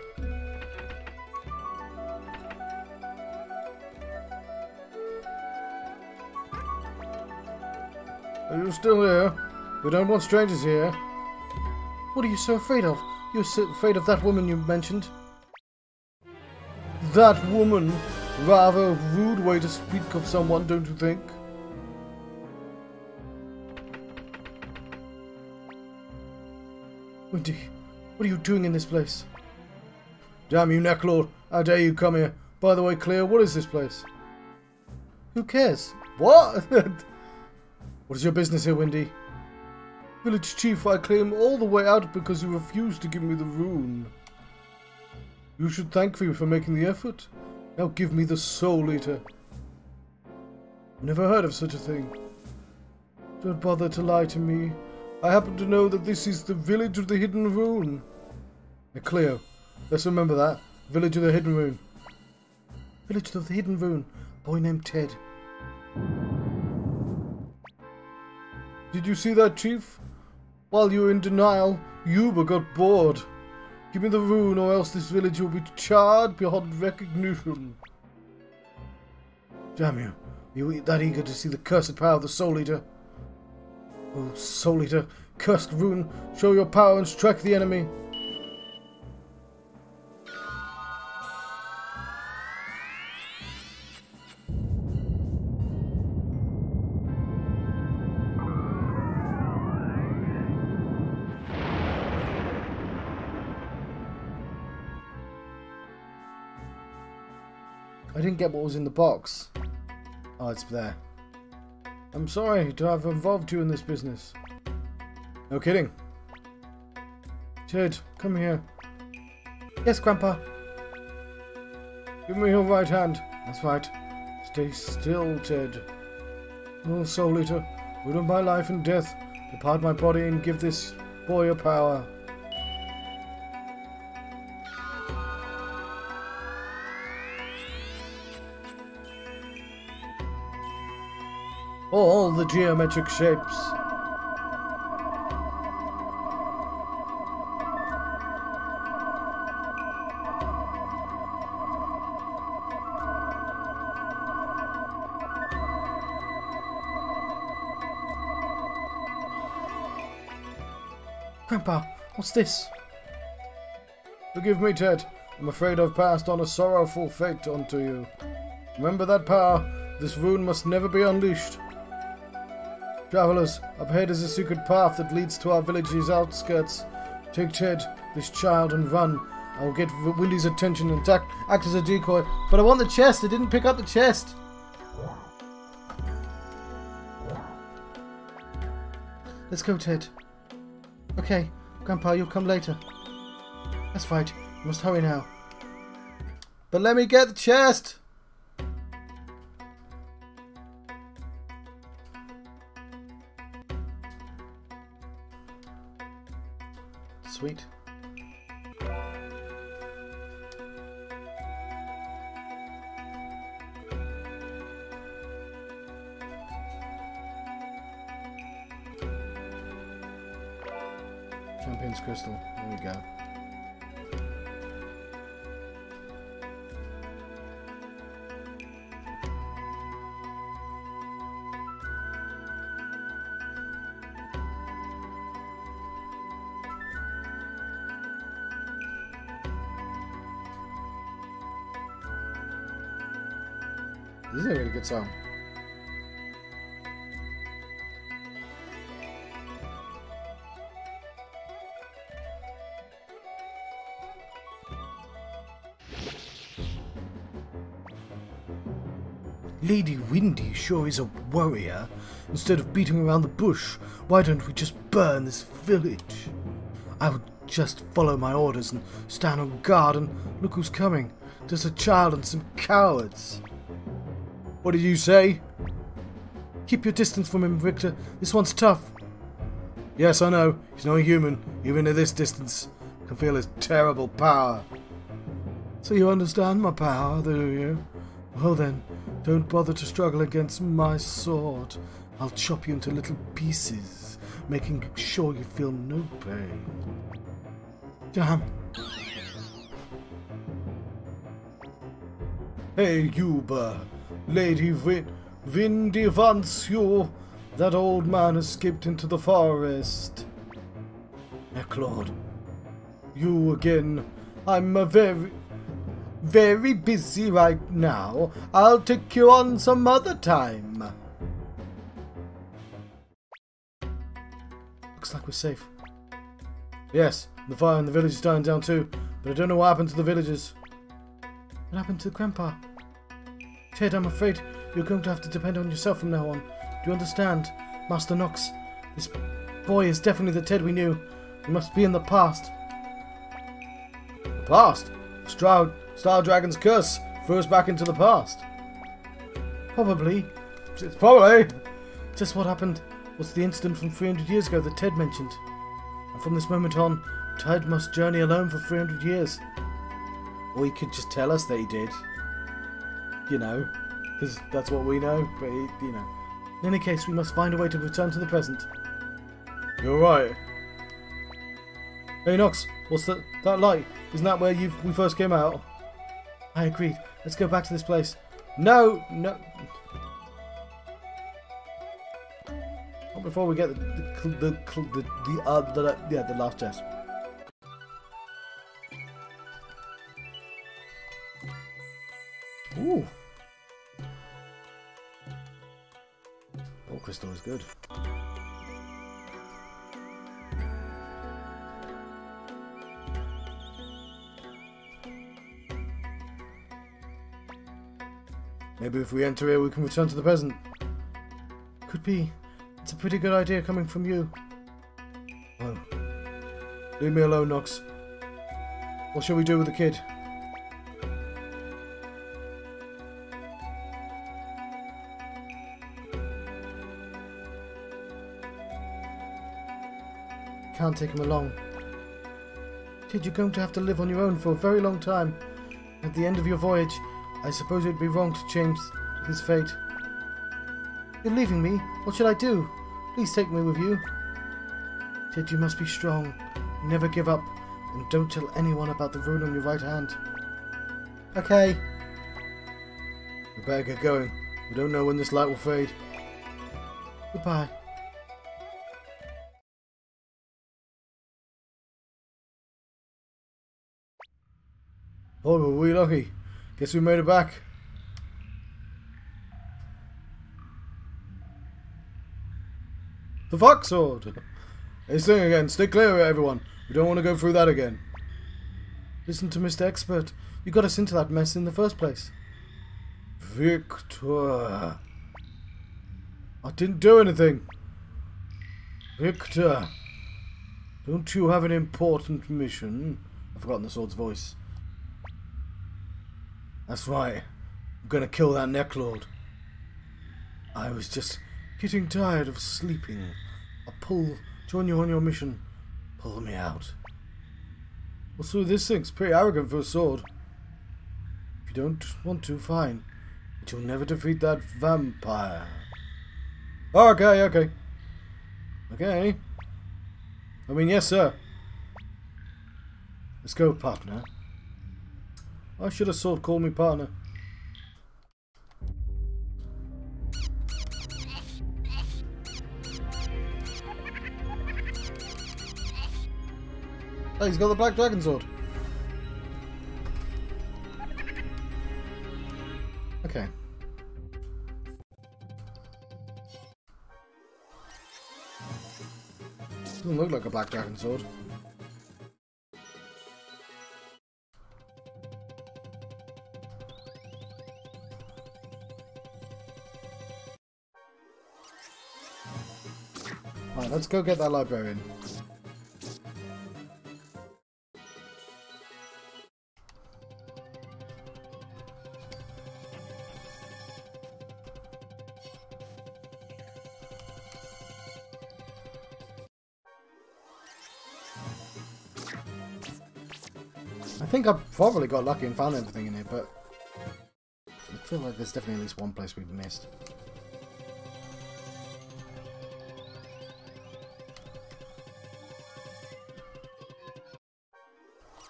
Are you still here? We don't want strangers here. What are you so afraid of? You're so afraid of that woman you mentioned. That woman? Rather rude way to speak of someone, don't you think? Windy, what are you doing in this place? Damn you, Necklord. How dare you come here? By the way, Cleo, what is this place? Who cares? What? What is your business here, Windy? Village chief, I came all the way out because you refused to give me the rune. You should thank me for making the effort. Now give me the Soul Eater. Never heard of such a thing. Don't bother to lie to me. I happen to know that this is the village of the hidden rune. Now, Cleo, let's remember that. Village of the hidden rune. Village of the hidden rune. Boy named Ted. Did you see that, Chief? While you were in denial, Yuber got bored. Give me the rune, or else this village will be charred beyond recognition. Damn you. You that eager to see the cursed power of the Soul Eater? Oh, Soul Eater, cursed rune, show your power and strike the enemy. I didn't get what was in the box. Oh, it's there. I'm sorry to have involved you in this business. No kidding. Ted, come here. Yes, Grandpa. Give me your right hand. That's right. Stay still, Ted. Oh, Soul Eater, root of my life and death, depart my body and give this boy your power. All the geometric shapes. Grandpa, what's this? Forgive me, Ted. I'm afraid I've passed on a sorrowful fate onto you. Remember that power. This rune must never be unleashed. Travelers, up ahead is a secret path that leads to our village's outskirts. Take Ted, this child, and run. I will get Windy's attention and act, act as a decoy. But I want the chest. I didn't pick up the chest. Let's go, Ted. Okay, Grandpa, you'll come later. That's right. You must hurry now. But let me get the chest. Sweet. Champion's crystal. There we go. This is a really good song. Lady Windy sure is a warrior. Instead of beating around the bush, why don't we just burn this village? I would just follow my orders and stand on guard, and look who's coming. There's a child and some cowards. What did you say? Keep your distance from him, Viktor. This one's tough. Yes, I know. He's no human, even at this distance. I can feel his terrible power. So you understand my power, do you? Well then, don't bother to struggle against my sword. I'll chop you into little pieces, making sure you feel no pain. Damn. Hey, Yuber. Lady Win Windy wants you. That old man escaped into the forest. Necklord. You again. I'm a very... very busy right now. I'll take you on some other time. Looks like we're safe. Yes, the fire in the village is dying down too, but I don't know what happened to the villagers. What happened to Grandpa? Ted, I'm afraid you're going to have to depend on yourself from now on. Do you understand, Master Nox? This boy is definitely the Ted we knew. He must be in the past. The past? Stroud... Star Dragon's curse throws back into the past. Probably. It's probably. Just what happened was the incident from three hundred years ago that Ted mentioned. And from this moment on, Ted must journey alone for three hundred years. Or he could just tell us that he did. You know. Because that's what we know. But, he, you know. In any case, we must find a way to return to the present. You're right. Hey, Nox. What's that, that light? Isn't that where you we first came out? I agreed. Let's go back to this place. No, no. Not before we get the the the the, the, uh, the yeah the last chest. Ooh. Oh, crystal is good. Maybe if we enter here, we can return to the present. Could be. It's a pretty good idea coming from you. Oh. Leave me alone, Nox. What shall we do with the kid? Can't take him along. Kid, you're going to have to live on your own for a very long time. At the end of your voyage, I suppose it would be wrong to change his fate. You're leaving me? What should I do? Please take me with you. Ted, you must be strong. Never give up. And don't tell anyone about the rune on your right hand. Okay. We better get going. We don't know when this light will fade. Goodbye. Boy, were we lucky. Guess we made it back. The Fox Sword! It's thing again. Stay clear of it, everyone. We don't want to go through that again. Listen to Mister Expert. You got us into that mess in the first place. Viktor. I didn't do anything. Viktor. Don't you have an important mission? I've forgotten the sword's voice. That's right. I'm gonna kill that Necklord. I was just getting tired of sleeping. I'll pull, join you on your mission. Pull me out. Also, this thing's pretty arrogant for a sword. If you don't want to, fine. But you'll never defeat that vampire. Oh, okay, okay. Okay. I mean, yes, sir. Let's go, partner. I should have sort of called me partner. Oh, he's got the Black Dragon Sword. Okay. Doesn't look like a Black Dragon Sword. Right, let's go get that librarian. I think I've probably got lucky and found everything in here, but I feel like there's definitely at least one place we've missed.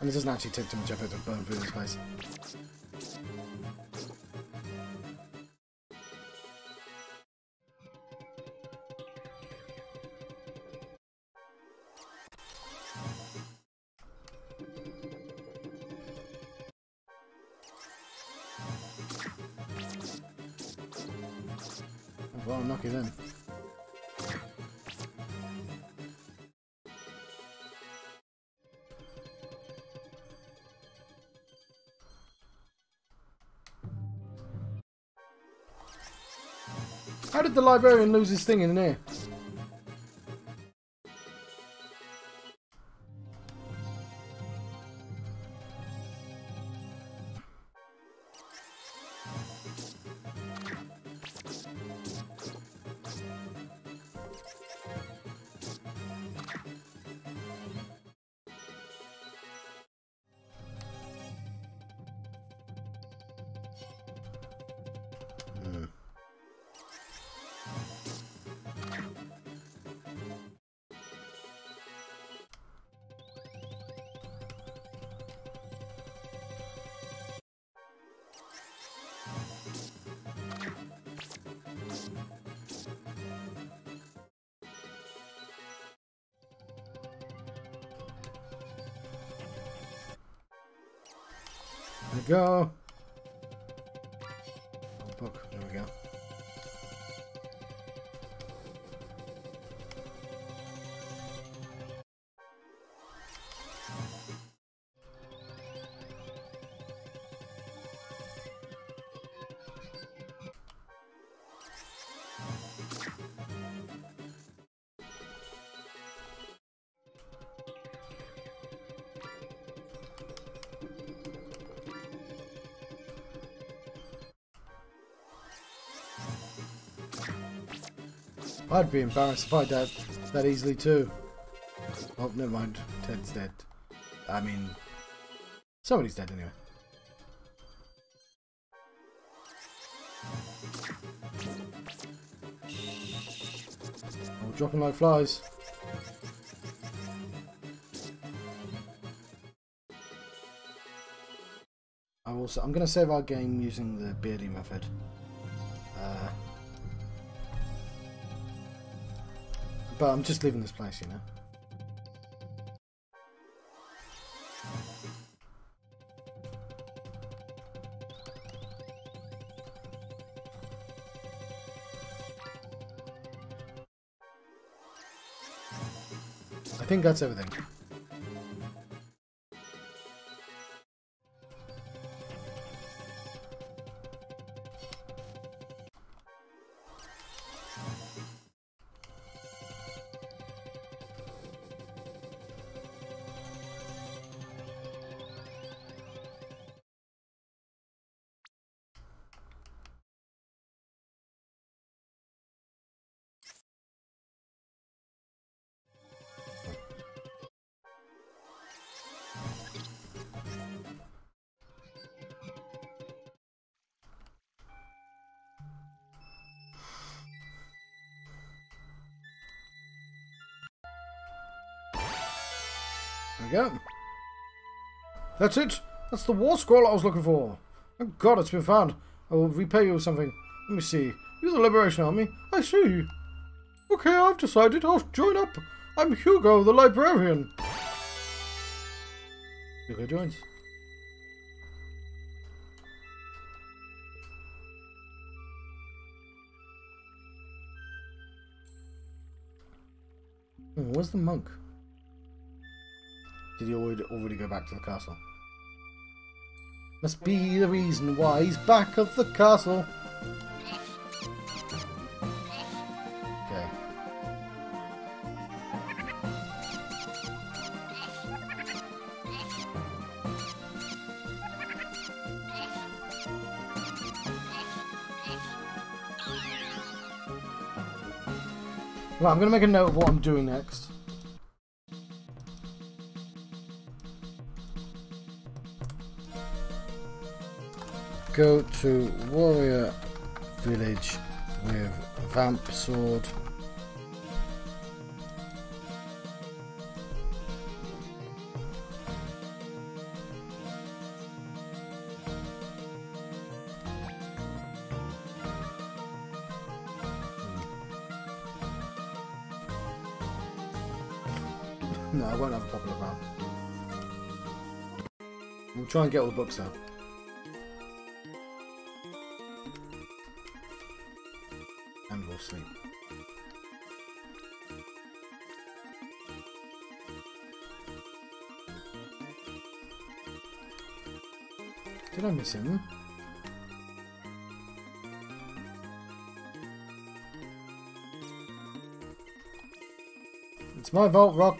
And it doesn't actually take too much effort to burn through this place. Well, knock it in. How did the librarian lose his thing in there? Go. Oh, book. There we go. I'd be embarrassed if I died that easily too. Oh, never mind. Ted's dead. I mean, somebody's dead anyway. Oh, dropping like flies. I will. I'm going to save our game using the beardy method. Uh, But I'm just leaving this place, you know. I think that's everything. There we go. That's it. That's the war scroll I was looking for. Oh god, it's been found. I will repay you with something. Let me see. You're the Liberation Army. I see. Okay, I've decided. I'll join up. I'm Hugo, the librarian. Hugo joins. Oh, where's the monk? Did he already go back to the castle? Must be the reason why he's back at the castle. Okay. Right, I'm going to make a note of what I'm doing next. Go to Warrior Village with Vamp Sword. No, I won't have a popular map. We'll try and get all the books out. And we'll sleep. Did I miss him? It's my vault, Rock.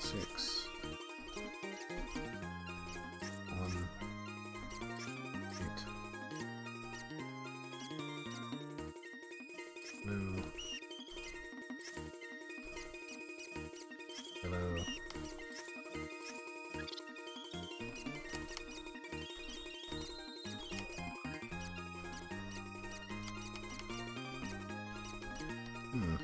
Six, one, eight, blue, yellow, hmm.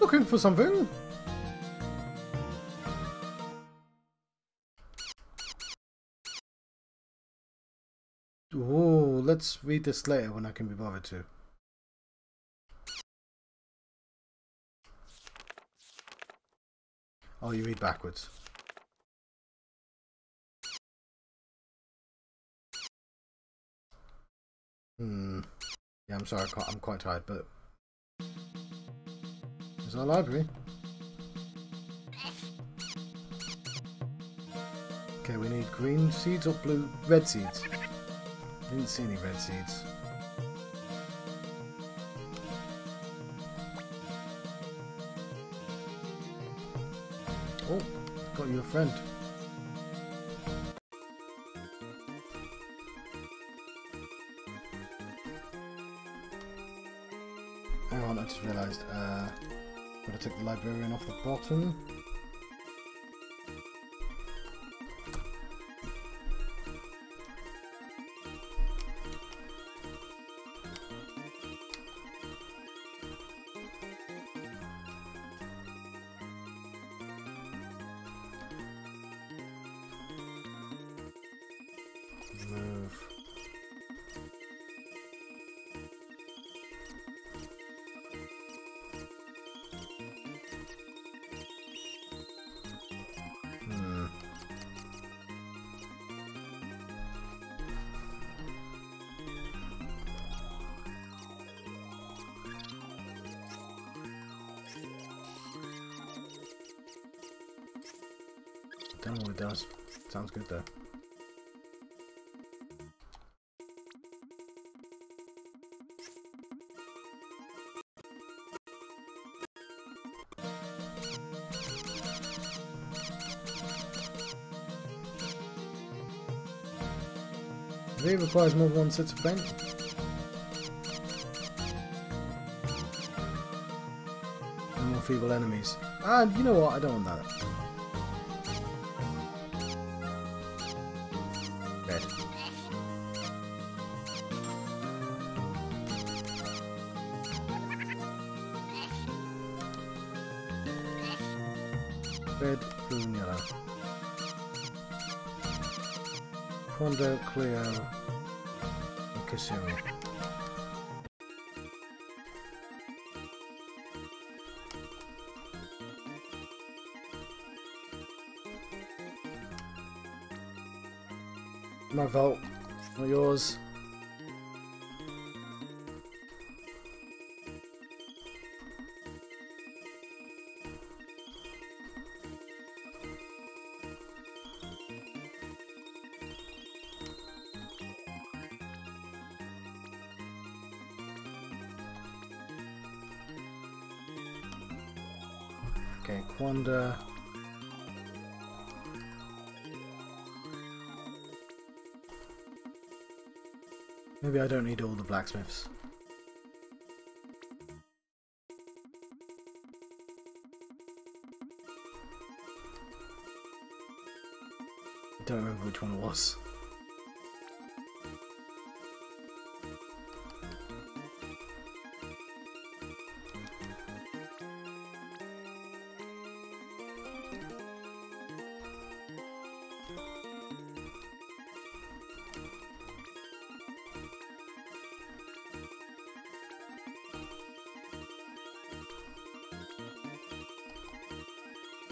Looking for something. Ooh, let's read this later when I can be bothered to. Oh, you read backwards. Hmm. Yeah, I'm sorry, I can't, I'm quite tired, but there's our library. Okay, we need green seeds or blue, red seeds. Didn't see any red seeds. Oh, got you a friend. I just realised, uh, gotta take the librarian off the bottom. Don't know what it does. Sounds good though. V requires more than one set of bench. And more feeble enemies. Ah, you know what? I don't want that. Kwanda, Cleo, and Kasumi. My vault, not yours. Okay, Kwanda. Maybe I don't need all the blacksmiths. I don't remember which one it was.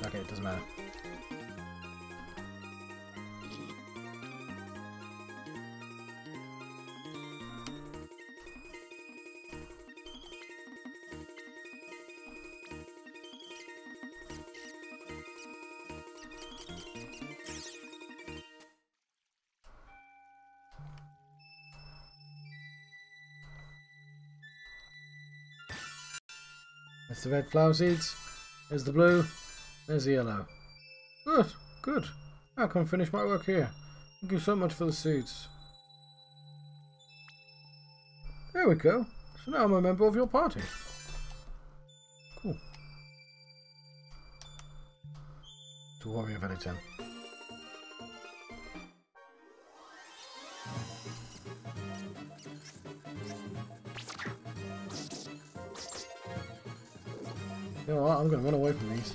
Okay, it doesn't matter. That's the red flower seeds. There's the blue. There's the yellow. Good, good. I can finish my work here. Thank you so much for the seeds. There we go. So now I'm a member of your party. Cool. To Warrior Village then. You know what? I'm going to run away from these.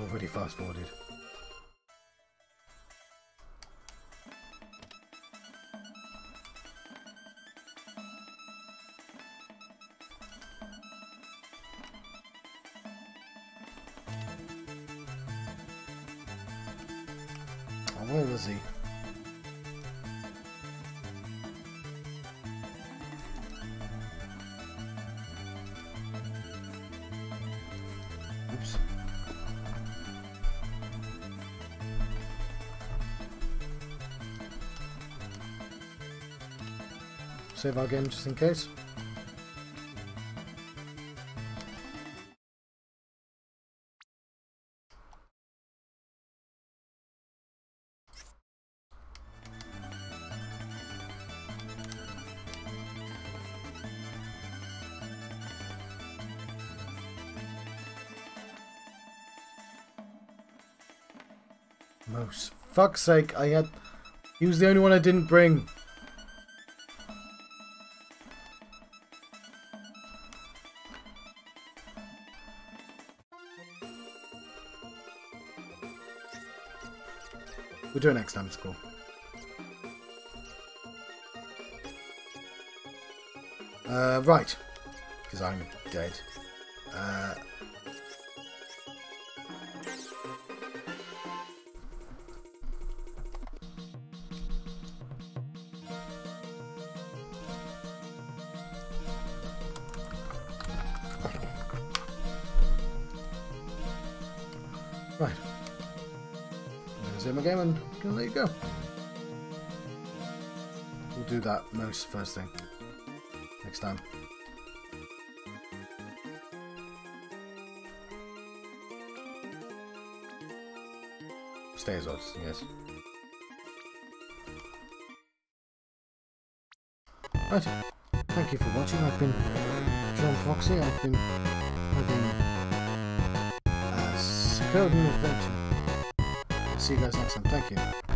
Already fast forwarded. Oh, where was he? Oops. Save our game just in case. Moose. Fuck's sake, I had... He was the only one I didn't bring. We'll do it next time, it's cool. Uh, right. Because I'm dead. Uh, right. Save my game and I'm gonna let you go. We'll do that most first thing next time. Stairs, yes. Right, thank you for watching. I've been John Proxy. I've been having a Suikoden adventure. See you guys next time. Thank you.